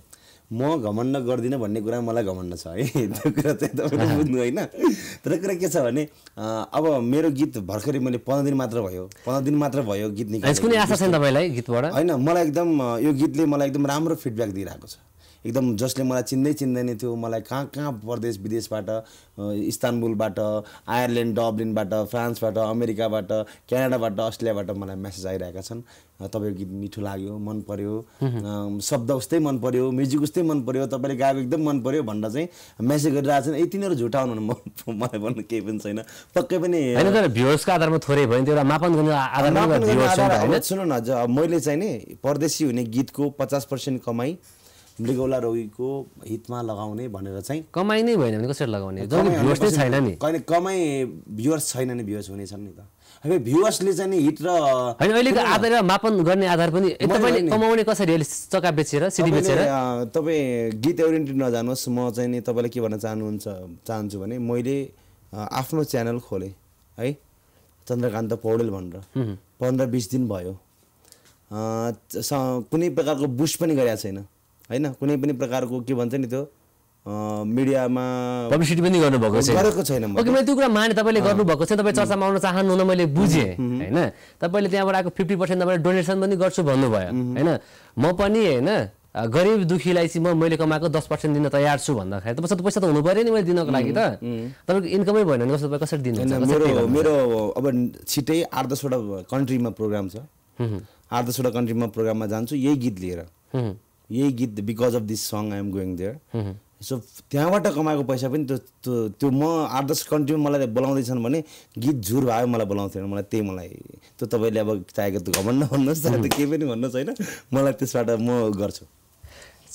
म घमण्ड गर्दिनँ भन्ने कुरा मलाई घमण्ड छ है, त्यो कुरा चाहिँ तपाईँले बुझ्नु होइन। तर कुरा के छ भने अब मेरो गीत भर्खरै मैले पन्ध्र दिन मात्र भयो पन्ध्र दिन मात्र भयो गीत निकालेको। कुनै आशा छैन तपाईँलाई गीतबाट? होइन, मलाई एकदम यो गीतले मलाई एकदम राम्रो फिडब्याक दिइरहेको छ एकदम। जसले मलाई चिन्दै चिन्दैन थियो, मलाई कहाँ कहाँ प्रदेश विदेशबाट इस्तानबुलबाट आयरल्यान्ड डब्लिनबाट फ्रान्सबाट अमेरिकाबाट क्यानाडाबाट अस्ट्रेलियाबाट मलाई मेसेज आइरहेका छन्, तपाईँको गीत मिठो लाग्यो मन पर्यो, शब्द उस्तै मन पर्यो, म्युजिक उस्तै मन पर्यो, तपाईँले गाएको एकदम मन पर्यो भनेर चाहिँ मेसेज गरिरहेको छन्। यी तिनीहरू झुटाउनु म मलाई भन्नु केही पनि छैन पक्कै पनि। भ्युअर्सको आधारमा थोरै भयो त्यो एउटा मापन गर्ने आधारमा। सुन्नु न, मैले चाहिँ नि परदेशी हुने गीतको पचास पर्सेन्ट कमाई मृगौला रोगीको हितमा लगाउने भनेर चाहिँ। कमाइ नै भएन भने कसरी लगाउने? कहिले कमाइ भ्युअर्स छैन नि भ्युअर्स हुनेछन् नि त। अब भ्युअर्सले चाहिँ नि हिट र हैन अहिलेको आधार मापन गर्ने आधार पनि तपाईले कमाउने कसरी? चक्का बेचेर सिडी बेचेर? तपाई गीत ओरिएन्टेड नजानुस्। म चाहिँ नि तपाईले के भन्न चाहनुहुन्छ चाहन्छु भने मैले आफ्नो च्यानल खोले है चन्द्रकान्त पौडेल भनेर पन्ध्र बीस दिन भयो। कुनै प्रकारको बुस्ट पनि गरेको छैन हैन, कुनै पनि प्रकारको के भन्छ नि त्यो मिडियामा पब्लिसिटी पनि गर्नु भएको छैन, गरेको छैन। ओके, मैले त्यो कुरा माने तपाईले गर्नु भएको छैन, तपाई चर्चामा आउन चाहनुहुन्न मैले बुझे हैन। तपाईले त्यहाँबाट आको पचास प्रतिशत तपाईले डोनेसन पनि गर्छु भन्नुभयो हैन। म पनि हैन गरिब दुखीलाई चाहिँ म मैले कमाएको दस प्रतिशत दिन तयार छु भन्दाखेरि त पैसा त हुनु पर्यो नि मैले दिनको लागि। त तपाईको इन्कमै भएन भने कसरी कसरी दिनुहुन्छ? मेरो अब छिटै आठ दस वटा कन्ट्रीमा प्रोग्राम छ, आठ दस वटा कन्ट्रीमा प्रोग्राममा जान्छु यही गीत लिएर। यही गीत because of this song I am going there. So त्यहाँबाट कमाएको पैसा पनि त्यो त्यो म आठ दस कन्ट्रीमा मलाई बोलाउँदैछन् भने गीत झुर भयो मलाई बोलाउँथेन मलाई त्यही मलाई त्यो तपाईँले अब चाहेको त्यो घमण्ड भन्नुहोस् चाहे त्यो केही पनि भन्नुहोस् होइन, मलाई त्यसबाट म गर्छु।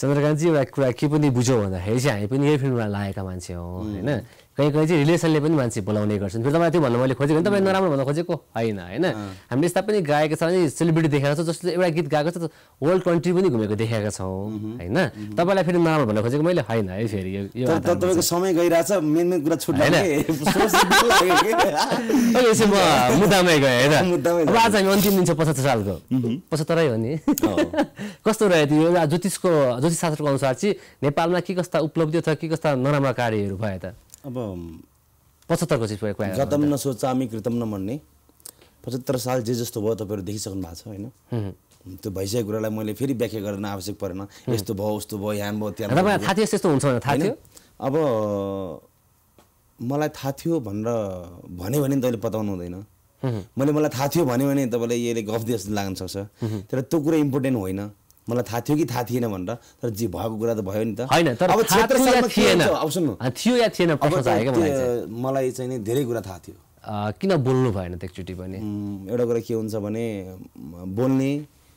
चन्द्रकान्तजी एउटा कुरा के पनि बुझ्यौँ भन्दाखेरि चाहिँ हामी पनि यही फिल्ममा लागेका मान्छे हौँ होइन। कहीँ कहीँ चाहिँ रिलेसनले पनि मान्छे बोलाउने गर्छन्। फेरि तपाईँ त्यो भन्नु मैले खोजेको तपाईँ नराम्रो भन्न खोजेको होइन होइन। हामीले यस्ता पनि गाएको छ भने सेलिब्रिटी देखाएको छ, जसले एउटा गीत गाएको छ वर्ल्ड कन्ट्री पनि घुमेको देखाएका छौँ होइन। तपाईँलाई फेरि नराम्रो भन्न खोजेको मैले होइन है। फेरि यो तपाईँको समय गइरहेछ, मेन मेन कुरा छुट्दैन। यसो म मुद्दामै गएँ होइन। अब आज हामी अन्तिम दिन छ पचहत्तर सालको, पचहत्तरै हो नि। कस्तो रह्यो त्यो एउटा ज्योतिषको ज्योतिष शास्त्रको अनुसार चाहिँ नेपालमा के कस्ता उपलब्धि अथवा के कस्ता नराम्रा कार्यहरू भए त? अब पचहत्तर को चिज गतम न सोचामी कृतम न भन्ने पचहत्तर साल जे जस्तो भयो तपाईँहरू देखिसक्नु भएको छ होइन। त्यो भइसकेको कुरालाई मैले फेरि व्याख्या गर्न आवश्यक परेन। यस्तो भयो उस्तो भयो यहाँ भयो त्यहाँ थाहा थियो यस्तो हुन्छ भनेर थाहा थियो। अब मलाई थाहा थियो भनेर भन्यो भने तपाईँले बताउनु हुँदैन। मैले मलाई थाहा थियो भन्यो भने तपाईँलाई यसले गफ दिए जस्तो लाग्न सक्छ, तर त्यो कुरा इम्पोर्टेन्ट होइन। मलाई थाहा थियो कि थाहा थिएन भनेर, तर जे भएको कुरा त भयो नि त होइन। अब मलाई चाहिँ नि धेरै कुरा थाहा थियो, किन बोल्नु भएन एकचोटि पनि? एउटा कुरा के हुन्छ भने बोल्ने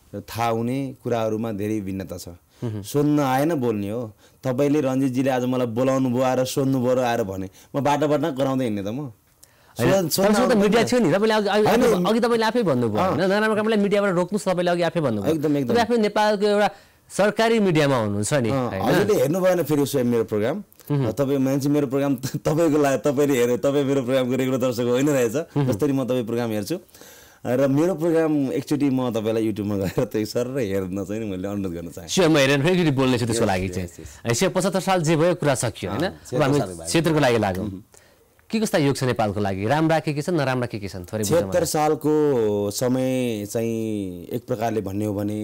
र थाहा हुने कुराहरूमा धेरै भिन्नता छ। सोध्न आएन बोल्ने हो। तपाईले रञ्जितजीले आज मलाई बोलाउनु भयो आएर सोध्नु भयो आएर भने म बाटाबाट गराउँदै हिँड्ने त म मिडिया थियो नि। तपाईले अघि तपाईले आफै भन्नुभयो हैन नराम्रो कामलाई मिडियाबाट रोक्नुस्। तपाईले अघि आफै भन्नुभयो एकदम एकदम। तपाई नेपालको एउटा सरकारी मिडियामा हुनुहुन्छ नि हैन हजुरले हेर्नु भएन फेरि उसै मेरो प्रोग्राम तपाई मान्छे मेरो प्रोग्राम तपाईको लागि तपाईले हेरे तपाई मेरो प्रोग्रामको रेगुलर दर्शक होइन रहेछ जसरी म तपाई प्रोग्राम हेर्छु र मेरो प्रोग्राम एकचोटि म तपाईलाई युट्युबमा गएर त्यही सर हेर्न चाहिँ मैले अनुरोध गर्न चाहन्छु। स्योर म हेरेन फेरि बोल्ने छु त्यसको लागि चाहिँ। पचहत्तर साल जे भयो कुरा सकियो हैन अब हामी क्षेत्रको लागि लागौं। के कस्ता योग छ नेपालको लागि राम्रा के के छन् नराम्रा के के छन् थोरै बुझाउनु। सत्तर सालको समय चाहिँ एक प्रकारले भन्ने हो भने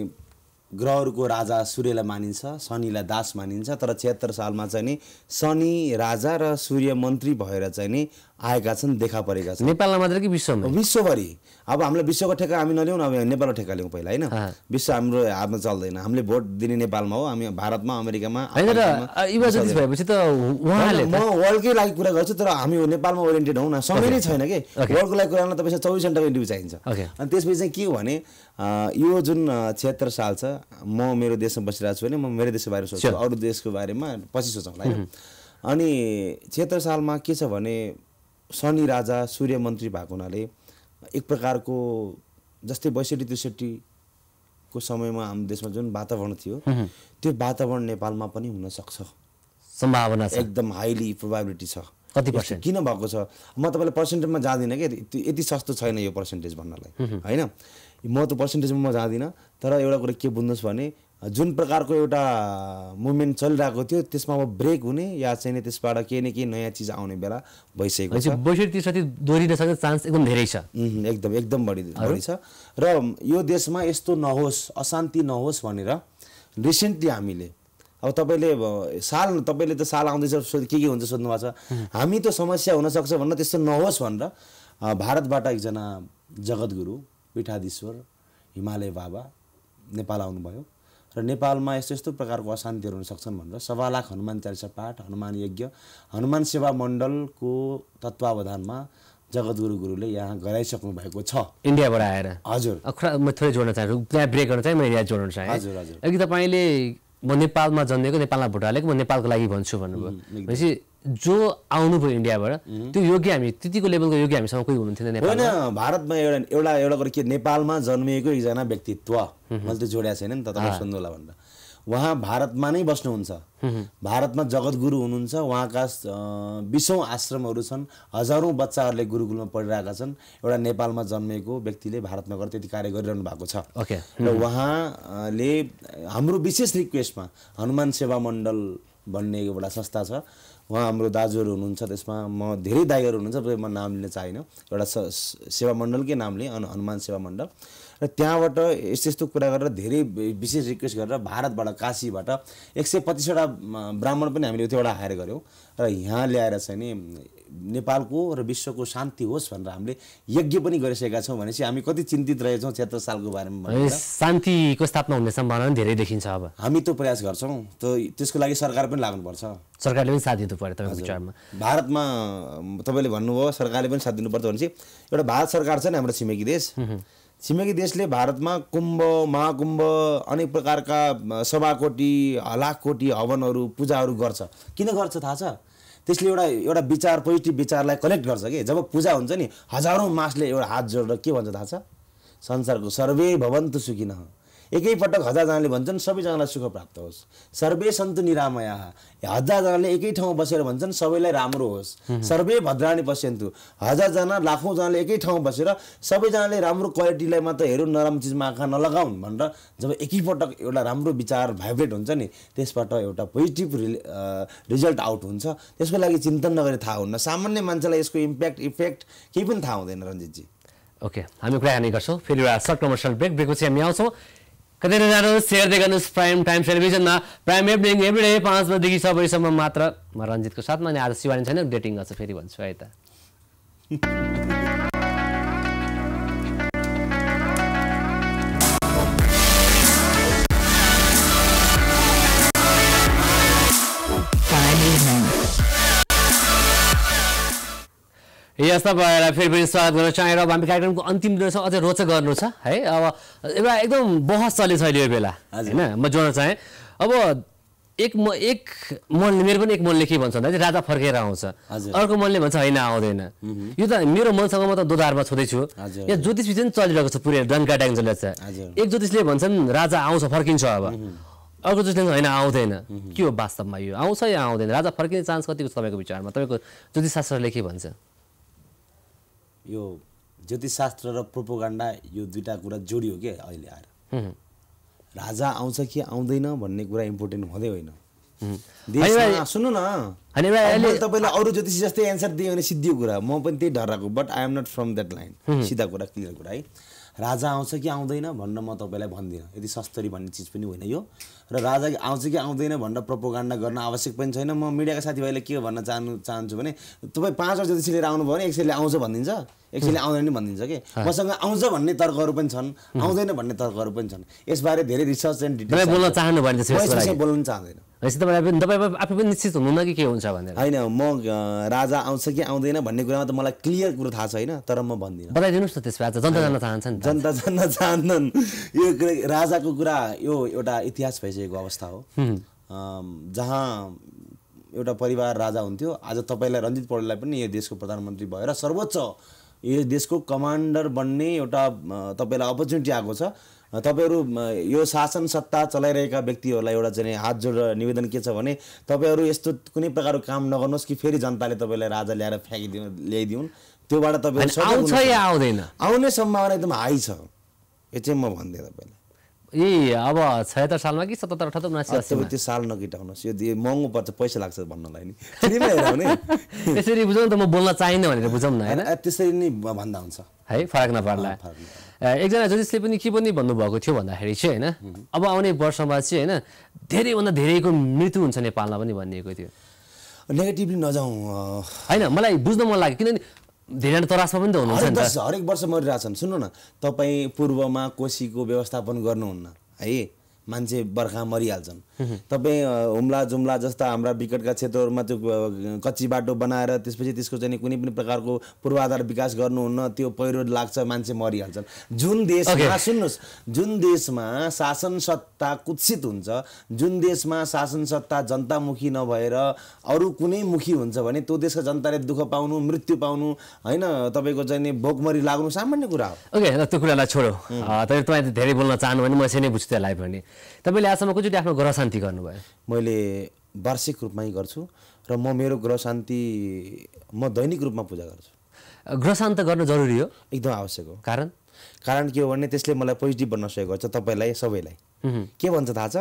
ग्रहहरूको राजा सूर्यलाई मानिन्छ शनिलाई दास मानिन्छ तर छिहत्तर सालमा चाहिँ नि शनि राजा र सूर्य मन्त्री भएर चाहिँ नि आएका छन् देखा परेका छन् नेपालमा मात्र कि विश्वमा विश्वभरि। अब हामीलाई विश्वको ठेका हामी नलिउँ अब नेपालको ठेका लिउँ पहिला हैन। विश्व हाम्रो हातमा चल्दैन। हामीले भोट दिने नेपालमा हो हामी भारतमा अमेरिकामा हैन र युवा जति भएपछि त उहाँले म वर्ल्डकै लागि कुरा गर्छु तर हामी नेपालमा ओरिएन्टेड हौं न समय नै छैन के वर्ल्डको लागि कुरा गर्न तपाईँ चौबिस घण्टाको इन्टरभ्यु चाहिन्छ। अनि त्यसपछि चाहिँ के हो भने यो जुन छिहत्तर साल छ म मेरो देशमा बसिरहेको छु भने म मेरो देशको बारेमा सोच्छु अरू देशको बारेमा पछि सोचौँला हैन। अनि छिहत्तर सालमा के छ भने शनि राजा सूर्य मन्त्री भएको हुनाले एक प्रकारको जस्तै बैसठी त्रिसठीको समयमा हाम्रो देशमा जुन वातावरण थियो त्यो वातावरण नेपालमा पनि हुन सक्छ। सम्भावना छ एकदम हाईली प्रोबेबिलिटी छ। कति पर्सेन्ट किन भएको छ म तपाईँलाई पर्सेन्टेजमा जाँदिनँ कि यति सस्तो छैन यो पर्सेन्टेज भन्नलाई होइन म त पर्सेन्टेजमा म जाँदिनँ। तर एउटा कुरा के बुझ्नुहोस् भने जुन प्रकारको एउटा मुभमेन्ट चलिरहेको थियो त्यसमा अब ब्रेक हुने या चाहिँ त्यसबाट केही न केही नयाँ चिज आउने बेला भइसकेको छ। बैसठी त्रिसठी दोहोरिन सक्ने चान्स एकदम धेरै छ एकदम एकदम बढी बढी छ। र यो देशमा यस्तो नहोस् अशान्ति नहोस् भनेर रिसेन्टली हामीले अब तपाईँले साल तपाईँले त साल आउँदैछ के के हुन्छ सोध्नु भएको छ हामी त समस्या हुनसक्छ भन्न त्यस्तो नहोस् भनेर भारतबाट एकजना जगद्गुरु पीठाधीश्वर हिमालय बाबा नेपाल आउनुभयो र नेपालमा यस्तो यस्तो प्रकारको अशान्तिहरू हुन सक्छन् भनेर सवा लाख हनुमान चालिसा पाठ हनुमान यज्ञ हनुमान सेवा मण्डलको तत्वावधानमा जगद्गुरु गुरुले यहाँ गराइसक्नु भएको छ इन्डियाबाट आएर। हजुर म थोरै जोड्न चाहन्छु त्यहाँ ब्रेक गर्न चाहे मैले यहाँ जोड्न चाहे। हजुर हजुर अघि तपाईँले म नेपालमा जन्मेको नेपालमा भोट हालेको म नेपालको लागि भन्छु भन्नुभयो भनेपछि जो आउनुभयो इन्डियाबाट त्यो योग्य हामी त्यतिको लेभलको योग्य हामीसँग कोही हुनुहुन्थेन होइन भारतमा। एउटा एउटा एउटा कुरा के नेपालमा जन्मिएको एकजना व्यक्तित्व मैले त्यो जोडेको छैन नि त तपाईँ सुन्नुहोला भनेर उहाँ भारतमा नै बस्नुहुन्छ भारतमा जगद्गुरु हुनुहुन्छ उहाँका बीसौँ आश्रमहरू छन् हजारौँ बच्चाहरूले गुरुकुलमा पढिरहेका छन्। एउटा नेपालमा जन्मेको व्यक्तिले भारतमा गएर त्यति कार्य गरिरहनु भएको छ र उहाँले हाम्रो विशेष रिक्वेस्टमा हनुमान सेवा मण्डल भन्ने एउटा संस्था छ उहाँ हाम्रो दाजुहरू हुनुहुन्छ त्यसमा म धेरै दाइहरू हुनुहुन्छ म नाम लिन चाहन्न एउटा सेवा मण्डलकै नामले अन हनुमान सेवा मण्डल र त्यहाँबाट यस्तो यस्तो कुरा गरेर धेरै विशेष रिक्वेस्ट गरेर भारतबाट काशीबाट एक सय पच्चिसवटा ब्राह्मण पनि हामीले त्योबाट हायर गऱ्यौँ र यहाँ ल्याएर चाहिँ नि नेपालको र विश्वको शान्ति होस् भनेर हामीले यज्ञ पनि गरिसकेका छौँ भनेपछि हामी कति चिन्तित रहेछौँ छिहत्तर सालको बारेमा। शान्तिको स्थापना हुने सम्भावना पनि धेरै देखिन्छ। अब हामी त्यो प्रयास गर्छौँ त्यसको लागि सरकार पनि लाग्नुपर्छ सरकारले पनि साथ दिनु पर्यो तपाईँको विचारमा। भारतमा तपाईँले भन्नुभयो सरकारले पनि साथ दिनुपर्छ भनेपछि एउटा भारत सरकार छ नि हाम्रो छिमेकी देश छिमेकी देशले भारतमा कुम्भ महाकुम्भ अनेक प्रकारका सभाकोटी लाखकोटी हवनहरू पूजाहरू गर्छ। किन गर्छ थाहा छ त्यसले एउटा एउटा विचार पोजिटिभ विचारलाई कनेक्ट गर्छ कि जब पूजा हुन्छ नि हजारौँ मासले एउटा हात जोडेर के भन्छ थाहा छ संसारको सर्वे भवन्तु सुखिनः एकैपटक हजारजनाले भन्छन् सबैजनालाई सुख प्राप्त होस् सर्वे सन्तु निरामयाः हजारजनाले एकै ठाउँ बसेर भन्छन् सबैलाई राम्रो होस् सर्वे भद्राणी पश्यन्तु हजारजना लाखौँजनाले एकै ठाउँ बसेर सबैजनाले राम्रो क्वालिटीलाई मात्र हेरौँ नराम्रो चिजमा आँखा नलगाउन् भनेर जब एकैपटक एउटा राम्रो विचार भाइब्रेट हुन्छ नि त्यसबाट एउटा पोजिटिभ रिजल्ट आउट हुन्छ। त्यसको लागि चिन्तन नगरी थाहा हुन्न सामान्य मान्छेलाई यसको इम्प्याक्ट इफेक्ट केही पनि थाहा हुँदैन। रञ्जितजी ओके हामी कुराकानी गर्छौँ फेरि एउटा सर्ट कमर्सियल ब्रेक ब्रेकपछि हामी आउँछौँ। कतै नजानुहोस् हेर्दै गर्नुहोस् प्राइम टाइम टेलिभिजनमा प्राइम इभनिङ एभ्रिडे पाँच बजेदेखि छ बजीसम्म मात्र म रञ्जितको साथमा। अनि आज शिवानी छैन डेटिङ गर्छ फेरि भन्छु है त। यस तपाईँहरूलाई फेरि पनि स्वागत गर्न चाहेर अब हामी कार्यक्रमको अन्तिम दिन छ अझै रोचक गर्नु छ है। अब एउटा एकदम बहस चलेछ अहिले यो बेला होइन म जोड्न चाहेँ अब एक म एक मनले मेरो पनि एक मनले के भन्छ भन्दा राजा फर्केर आउँछ, अर्को मनले भन्छ हैन आउँदैन। यो त मेरो मनसँग म त दोधारमा छोड्दै छु। यहाँ ज्योतिष विज्ञान चलिरहेको छ, पुरै डङ्का ट्याङ चलिरहेको छ। एक ज्योतिषले भन्छन् राजा आउँछ फर्किन्छ, अब अर्को ज्योतिषले हैन आउँदैन। के हो वास्तवमा, यो आउँछ या आउँदैन? राजा फर्किने चान्स कतिको छ तपाईको विचारमा? तपाईको ज्योतिष शास्त्रले के भन्छ? यो ज्योतिष शास्त्र र प्रोपोगन्डा यो दुईटा कुरा जोडियो के अहिले आएर। राजा आउँछ कि आउँदैन भन्ने कुरा इम्पोर्टेन्ट हुँदै होइन। सुन्नु न, तपाईँले अरू ज्योतिष जस्तै एन्सर दियो भने सिद्धियो कुरा, म पनि त्यही डराएको, but I am not from that line. सिधा कुरा, क्लियर कुरा है। राजा आउँछ कि आउँदैन भन्न म तपाईँलाई भन्दिनँ, यदि सस्तरी भन्ने चिज पनि होइन यो। र राजा आउँछ कि आउँदैन भनेर प्रोपोगन्डा गर्न आवश्यक पनि छैन। म मिडियाका साथीभाइलाई के भन्न चाहनु चाहन्छु भने, तपाईँ पाँचवटा ज्योतिष लिएर आउनुभयो भने एक सयले आउँछ भनिदिन्छ, एक सयले आउँदैन भनिदिन्छ के। मसँग आउँछ भन्ने तर्कहरू पनि छन्, आउँदैन भन्ने तर्कहरू पनि छन्। यसबारे धेरै रिसर्च एन्ड डिटेल बोल्न चाहनु भने त्यसलाई बोल्न चाहदैन। होइन, म राजा आउँछ कि आउँदैन भन्ने कुरामा त मलाई क्लियर कुरो थाहा छैन, तर म भन्दिनँ। बताइदिनुहोस् न त्यसबाट, जनता जान्न चाहन्छन्। जनता जान्न चाहन्छन्। यो राजाको कुरा यो एउटा इतिहास भइसकेको अवस्था हो, जहाँ एउटा परिवार राजा हुन्थ्यो। आज तपाईँलाई रञ्जित पौडेललाई पनि यो देशको प्रधानमन्त्री भएर सर्वोच्च यो देशको कमान्डर बन्ने एउटा तपाईँलाई अपर्च्युनिटी आएको छ। तपाईहरु यो शासन सत्ता चलाइरहेका व्यक्तिहरुलाई एउटा चाहिँ हात जोडेर निवेदन के छ भने, तपाईहरु यस्तो कुनै प्रकारको काम नगर्नुहोस् कि फेरि जनताले तपाईलाई राजा ल्याएर फ्याँकिदिउन् ल्याइदिउन्। त्योबाट तपाईहरु आउँछ या आउँदैन आउने सम्भावना एकदम हाई छ। यो चाहिँ म भन्दै तपाईलाई ए अब छयहत्तर सालमा कि सतहत्तर अठहत्तर उनासी अस्सी त्यो साल नकिटाउनुहोस्, यो महँगो पर्छ, पैसा लाग्छ भन्नलाई नि। त्यसरी बुझौँ त, म बोल्न चाहिनँ भनेर बुझौँ न, होइन? त्यसरी नै भन्दा हुन्छ है, फरक नपर्ला। एकजना ज्योतिषले पनि के पनि भन्नुभएको थियो भन्दाखेरि चाहिँ होइन, अब आउने वर्षमा चाहिँ होइन धेरैभन्दा धेरैको मृत्यु हुन्छ नेपालमा पनि भनिएको थियो। नेगेटिभली नजाउँ होइन, मलाई बुझ्न मन लाग्यो, किनभने धेरैजना तरासमा पनि त हुनुहुन्छ नि, हरेक वर्ष मरिरहेछन्। सुन्नु न, तपाईँ पूर्वमा कोशीको व्यवस्थापन गर्नुहुन्न है, मान्छे बर्खा मरिहाल्छन्। तपाईँ हुम्ला जुम्ला जस्ता हाम्रा विकटका क्षेत्रहरूमा त्यो कच्ची बाटो बनाएर त्यसपछि त्यसको चाहिँ कुनै पनि प्रकारको पूर्वाधार विकास गर्नुहुन्न, त्यो पहिरो लाग्छ, मान्छे मरिहाल्छन्। जुन देशमा सुन्नुहोस्, जुन देशमा शासन सत्ता कुत्सित हुन्छ, जुन देशमा शासन सत्ता जनतामुखी नभएर अरू कुनै मुखी हुन्छ भने त्यो देशका जनताले दुःख पाउनु, मृत्यु पाउनु होइन, तपाईँको चाहिँ भोकमरी लाग्नु सामान्य कुरा हो। ओके, त्यो कुरालाई छोडो, तपाईँ धेरै बोल्न चाहनु भने म यसरी नै बुझ्छु त्यसलाई पनि। तपाईँले आजसम्म कतिचोटि आफ्नो ग्रह शान्ति गर्नुभयो? मैले वार्षिक रूपमै गर्छु र म मेरो ग्रह शान्ति म दैनिक रूपमा पूजा गर्छु। ग्रह शान्त गर्नु जरुरी हो, एकदम आवश्यक हो। कारण कारण के हो भने त्यसले मलाई पोजिटिभ बन्न सहयोग गर्छ। तपाईँलाई सबैलाई के भन्छ थाहा छ?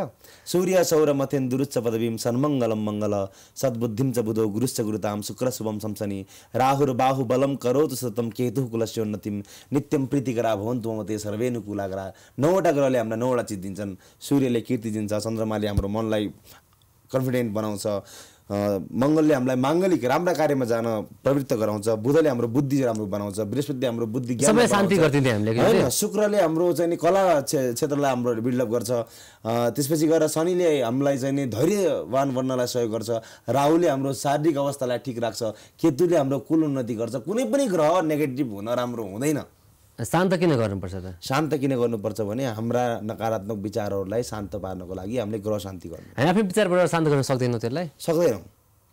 सूर्य सौर मथेन दुरुच्च पदवीम सन्मङ्गलम मङ्गल सद्बुद्धिम च बुधो गुरुश्च गुरुताम शुक्र शुभम शमशनी राहुर बाहु बलम करोत् सतम केतु कुलस्योन्नतिम नित्यम प्रीतिकरा भवन्तु मम ते सर्वे अनुकूलाकरा। नौवटा ग्रहले हामीलाई नौवटा चिज दिन्छन्। सूर्यले कीर्ति दिन्छ, चन्द्रमाले हाम्रो मनलाई कन्फिडेन्ट बनाउँछ, मङ्गलले हामीलाई माङ्गलिक राम्रा कार्यमा जान प्रवृत्त गराउँछ, बुधले हाम्रो बुद्धि राम्रो बनाउँछ, बृहस्पतिले हाम्रो बुद्धि ज्ञान शान्ति गरिदिने हामीले होइन, शुक्रले हाम्रो चाहिँ कला क्षेत्रलाई हाम्रो बिल्डअप गर्छ, त्यसपछि गएर शनिले हामीलाई चाहिँ धैर्यवान बन्नलाई सहयोग गर्छ, राहुले हाम्रो शारीरिक अवस्थालाई ठिक राख्छ, केतुले हाम्रो कुल उन्नति गर्छ। कुनै पनि ग्रह नेगेटिभ हुन राम्रो हुँदैन। शान्त किन गर्नुपर्छ त? शान्त किन गर्नुपर्छ भने हाम्रा नकारात्मक विचारहरूलाई शान्त पार्नको लागि हामीले ग्रह शान्ति गर्नु। हामी आफ्नो विचारबाट शान्त गर्न सक्दैनौँ, त्यसलाई सक्दैनौँ,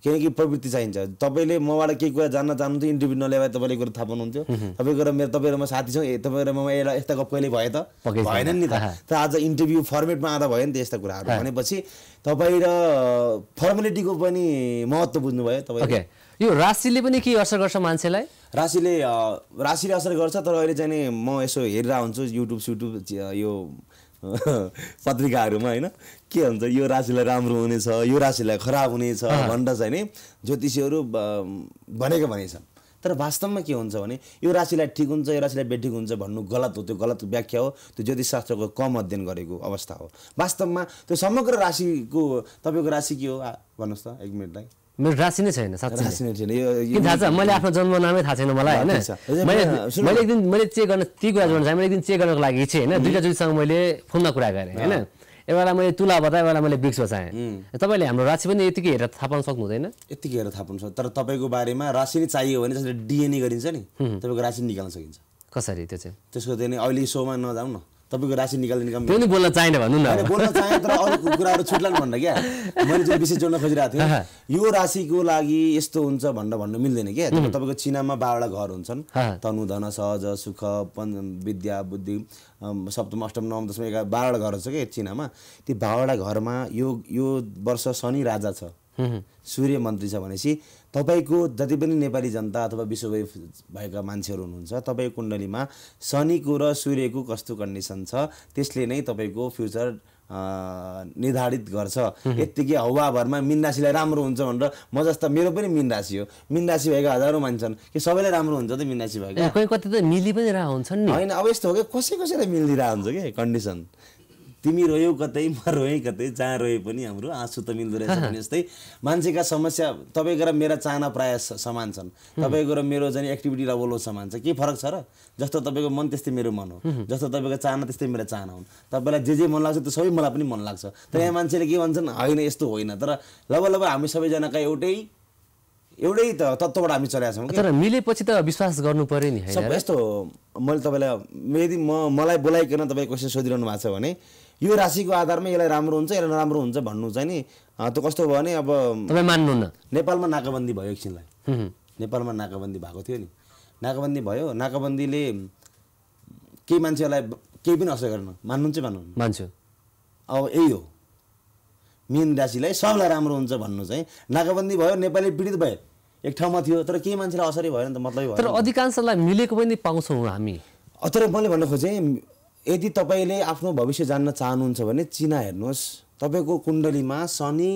किनकि प्रवृत्ति चाहिन्छ। तपाईँले मबाट केही कुरा जान्न चाहनुहुन्थ्यो, इन्टरभ्यू नल्याएर तपाईँले कुरा थाहा पाउनुहुन्थ्यो। तपाईँको र मेरो तपाईँ र म साथी छौँ, तपाईँ र म यसलाई यस्ता गफ कहिले भयो त? भएन नि त। तर आज इन्टरभ्यू फर्मेटमा आँदा भयो नि त यस्ता कुराहरू। भनेपछि तपाईँ र फर्मेलिटीको पनि महत्त्व बुझ्नुभयो तपाईँ। यो राशिले पनि के असर गर्छ मान्छेलाई? राशिले राशिले असर गर्छ, तर अहिले चाहिँ म यसो हेरिरहेको हुन्छु युट्युब सुट्युब यो पत्रिकाहरूमा होइन, के भन्छ यो राशिलाई राम्रो हुनेछ, यो राशिलाई खराब हुनेछ भनेर चाहिँ नि ज्योतिषीहरू भनेको भनेछन्। तर वास्तवमा के हुन्छ भने यो राशिलाई ठिक हुन्छ, यो राशिलाई बेठिक हुन्छ भन्नु गलत हो। त्यो गलत व्याख्या हो, त्यो ज्योतिषशास्त्रको कम अध्ययन गरेको अवस्था हो। वास्तवमा त्यो समग्र राशिको तपाईँको राशि के हो भन्नुहोस् त? एक मिनटलाई। मेरो राशि नै छैन, साँच्चै राशि नै छैन। यो थाहा छ, मैले आफ्नो जन्म नामै थाहा छैन मलाई हैन। मैले मैले एक दिन मैले चेक गर्न ती कुरा गर्न चाहिँ मैले एक दिन चेक गर्नको लागि चाहिँ हैन दुईटा जुलीसँग मैले फोनमा कुरा गरेँ हैन। एउटा मैले तुला बताएँ, एउटा मैले वृक्ष बताएँ। तपाईँले हाम्रो राशि पनि यतिकै हेरेर थाहा पाउन सक्नु हुँदैन, यतिकै हेरेर थाहा पाउन सक्छ। तर तपाईँको बारेमा राशि नै चाहियो भने जसरी डिएनए गरिन्छ नि, तपाईँको राशि निकाल्न सकिन्छ। कसरी त्यो चाहिँ? त्यसको चाहिँ अहिले सोमा नजाउँ न, तपाईको राशि निकाल्ने काम पनि बोल्न चाहैन भन्नु न बोल्न चाहे तर अरू कुराहरु छुट्लान भन्न क्या मैले चाहिँ विशेष जोड्न खोजिरहेको थिएँ यो राशिको लागि यस्तो हुन्छ भन्न भन्नु मिल्दैन के तपाईको चिनामा बाह्र वटा घर हुन्छन् तनु धन सहज सुख विद्या बुद्धि सप्तम अष्टम नवम दशम एघार बाह्र वटा घर छ के चिनामा ती बाह्र वटा घरमा यो यो वर्ष शनि राजा छ सूर्य मन्त्री छ भनेसी तपाईको जति पनि नेपाली जनता अथवा विश्वभरि भएका मान्छेहरु हुनुहुन्छ तपाईको कुण्डलीमा शनिको र सूर्यको कस्तो कन्डिसन छ त्यसले नै तपाईको फ्युचर निर्धारित गर्छ यतिकै हवाभरमा मीन राशिलाई राम्रो हुन्छ भनेर म जस्ता मेरो पनि मीन राशि हो मीन राशि भएका हजारौं मान्छन् के सबैलाई राम्रो हुन्छ त मीन राशि भएका कुनै कति त मिली पनि रहा हुन्छन् नि हैन अब यस्तो हो के कसै कसैले मिलिदिरा हुन्छ के कन्डिसन तिमी रोयौ कतै म रोए कतै जहाँ रोए पनि हाम्रो आँसु त मिल्दो रहेछ भने जस्तै मान्छेका समस्या तपाईको र मेरा चाहना प्राय समान छन् तपाईको र मेरो जनी एक्टिभिटी लेभल समान छ के फरक छ र जस्तो तपाईको मन त्यस्तै मेरो मन हो जस्तो तपाईको चाहना त्यस्तै मेरो चाहना हुन् तपाईलाई जे जे मन लाग्छ त्यो सबै मलाई पनि मन लाग्छ तर यहाँ मान्छेले के भन्छन् हैन यस्तो होइन तर लब लब हामी सबैजनाका एउटै एउटै त तत्त्वबाट हामी चलेका छौं तर मिलेपछि त विश्वास गर्नु पर्यो नि हैन सब यस्तो मैले तपाईलाई यदि म मलाई बोलाइकन तपाई क्वेशन सोधिरहनु भएको छ भने यो राशिको आधारमा यसलाई राम्रो हुन्छ यसलाई नराम्रो हुन्छ भन्नु चाहिँ नि त कस्तो भयो भने अब तपाई मान्नुहुन्न नेपालमा नाकाबन्दी भयो एकछिनलाई नेपालमा नाकाबन्दी भएको थियो नि नाकाबन्दी भयो नाकाबन्दीले केही मान्छेलाई केही पनि असर गर्न मान्नुहुन्छ मान्नु मान्छु अब यही हो मीन राशिलाई सबलाई राम्रो हुन्छ भन्नु चाहिँ नाकाबन्दी भयो नेपाली पीडित भए एक ठाउँमा थियो तर केही मान्छेलाई असरै भयो नि त मतलब तर अधिकांशलाई मिलेको पनि पाउँछौँ हामी तर मैले भन्न खोजेँ यदि तपाईले आफ्नो भविष्य जान्न चाहनुहुन्छ भने चिना हेर्नुहोस् तपाईको कुण्डलीमा शनि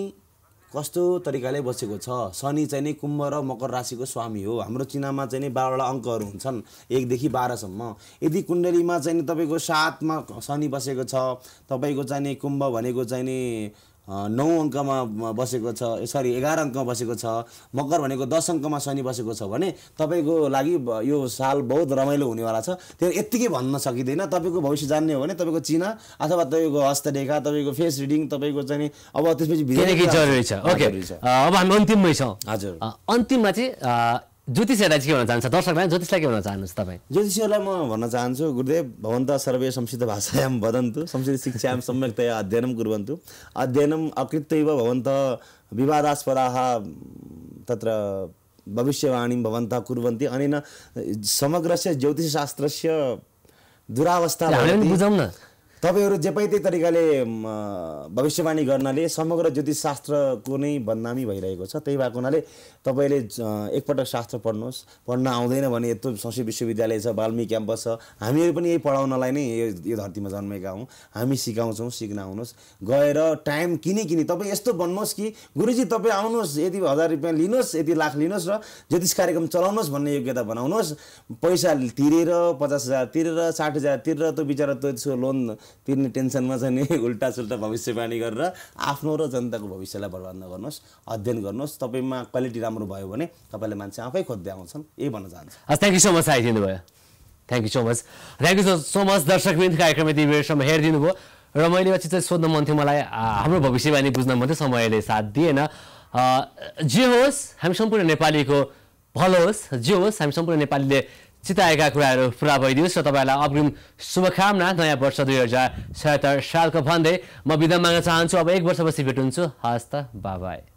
कस्तो तरिकाले बसेको छ शनि चाहिँ नि कुम्भ र मकर राशिको स्वामी हो हाम्रो चिनामा चाहिँ नि बाह्र वटा अंकहरू हुन्छन् एक देखि बाह्र सम्म यदि कुण्डलीमा चाहिँ नि तपाईको सात मा शनि बसेको छ तपाईको चाहिँ नि कुम्भ भनेको चाहिँ नि नौ अंकमा बसेको छ सरी एघार अंकमा बसेको छ मकर भनेको दस अंकमा शनि बसेको छ भने तपाईको लागि यो साल बहुत रमाइलो हुनेवाला छ त्यो यतिकै भन्न सकिदैन तपाईको भविष्य जान्ने हो भने तपाईको चिना अथवा तपाईको हस्तरेखा तपाईको फेस रिडिङ तपाईको चाहिँ अब त्यसपछि धेरै जरुरी छ ओके अब हामी अन्तिममै छौं हजुर अन्तिममा चाहिँ ज्योतिषलाई के भन्न चाहन्छ दर्शकलाई ज्योतिषलाई के भन्न चाहनुहुन्छ तपाई ज्योतिषलाई म भन्न चाहन्छु गुरुदेव भवन्त सर्वे संस्कृत भाषायां वदन्तु संस्कृत शिक्षायां सम्यक्तया अध्ययनं कुर्वन्तु अध्ययनं अकृत्वैव भवन्त विवादास्पदाः तत्र भविष्यवाणीं भवन्त कुर्वन्ति अनेन समग्रस्य ज्योतिषशास्त्रस्य दुरावस्था हामी बुझौं न तपाईहरु जे पनि त्यही तरिकाले भविष्यवाणी गर्नाले समग्र ज्योतिष शास्त्रको नै बदनामी भइरहेको छ त्यही भएको हुनाले तपाईले एकपटक शास्त्र पढ्नुहोस् पढ्न आउँदैन भने यत्रो संस्कृत विश्वविद्यालय छ बाल्मी क्याम्पस छ हामीहरु पनि यही पढाउनलाई नै यो धरतीमा जन्मेका हौं हामी सिकाउँछौं सिक्न आउनुहोस् गएर टाइम किन किन तपाई यस्तो बन्नुहोस् कि गुरुजी तपाई आउनुहोस् यदि हजार रुपैयाँ लिनुहोस् यदि लाख लिनुहोस् र ज्योतिष कार्यक्रम चलाउनुहोस् भन्ने योग्यता बनाउनुहोस् पैसा तिरेर पचास हजार तिरेर साठी हजार तिरेर त्यो बिचारा त्यो लोन तिर्ने टेन्सनमा चाहिँ नि उल्टा सुल्टा भविष्यवाणी गरेर आफ्नो र जनताको भविष्यलाई बर्बाद नगर्नुहोस् अध्ययन गर्नुहोस् तपाईमा क्वालिटी राम्रो भयो भने तपाईले मान्छे आफै खोज्दै आउँछन् यही भन्न चाहन्छु थ्यांक यू सो मच आइदिनु भयो thank you so much thank you so much दर्शकवृन्द कार्यक्रम यति बेरसम्म हेरिदिनु भयो र मैले अझै चाहिँ सोध्न मन थियो मलाई हाम्रो भविष्यवाणी बुझ्न मन थियो समयले साथ दिएन जे होस् हामी सम्पूर्ण नेपालीको भलो होस् जे होस् हामी सम्पूर्ण नेपालीले चिताएका कुराहरू पूरा भइदियोस् र तपाईलाई अग्रिम शुभकामना नयाँ वर्ष दुई हजार सतहत्तर सालको भन्दै म बिदा माग्न चाहन्छु अब एक वर्षपछि भेटुन्छु हस् त बाबाई।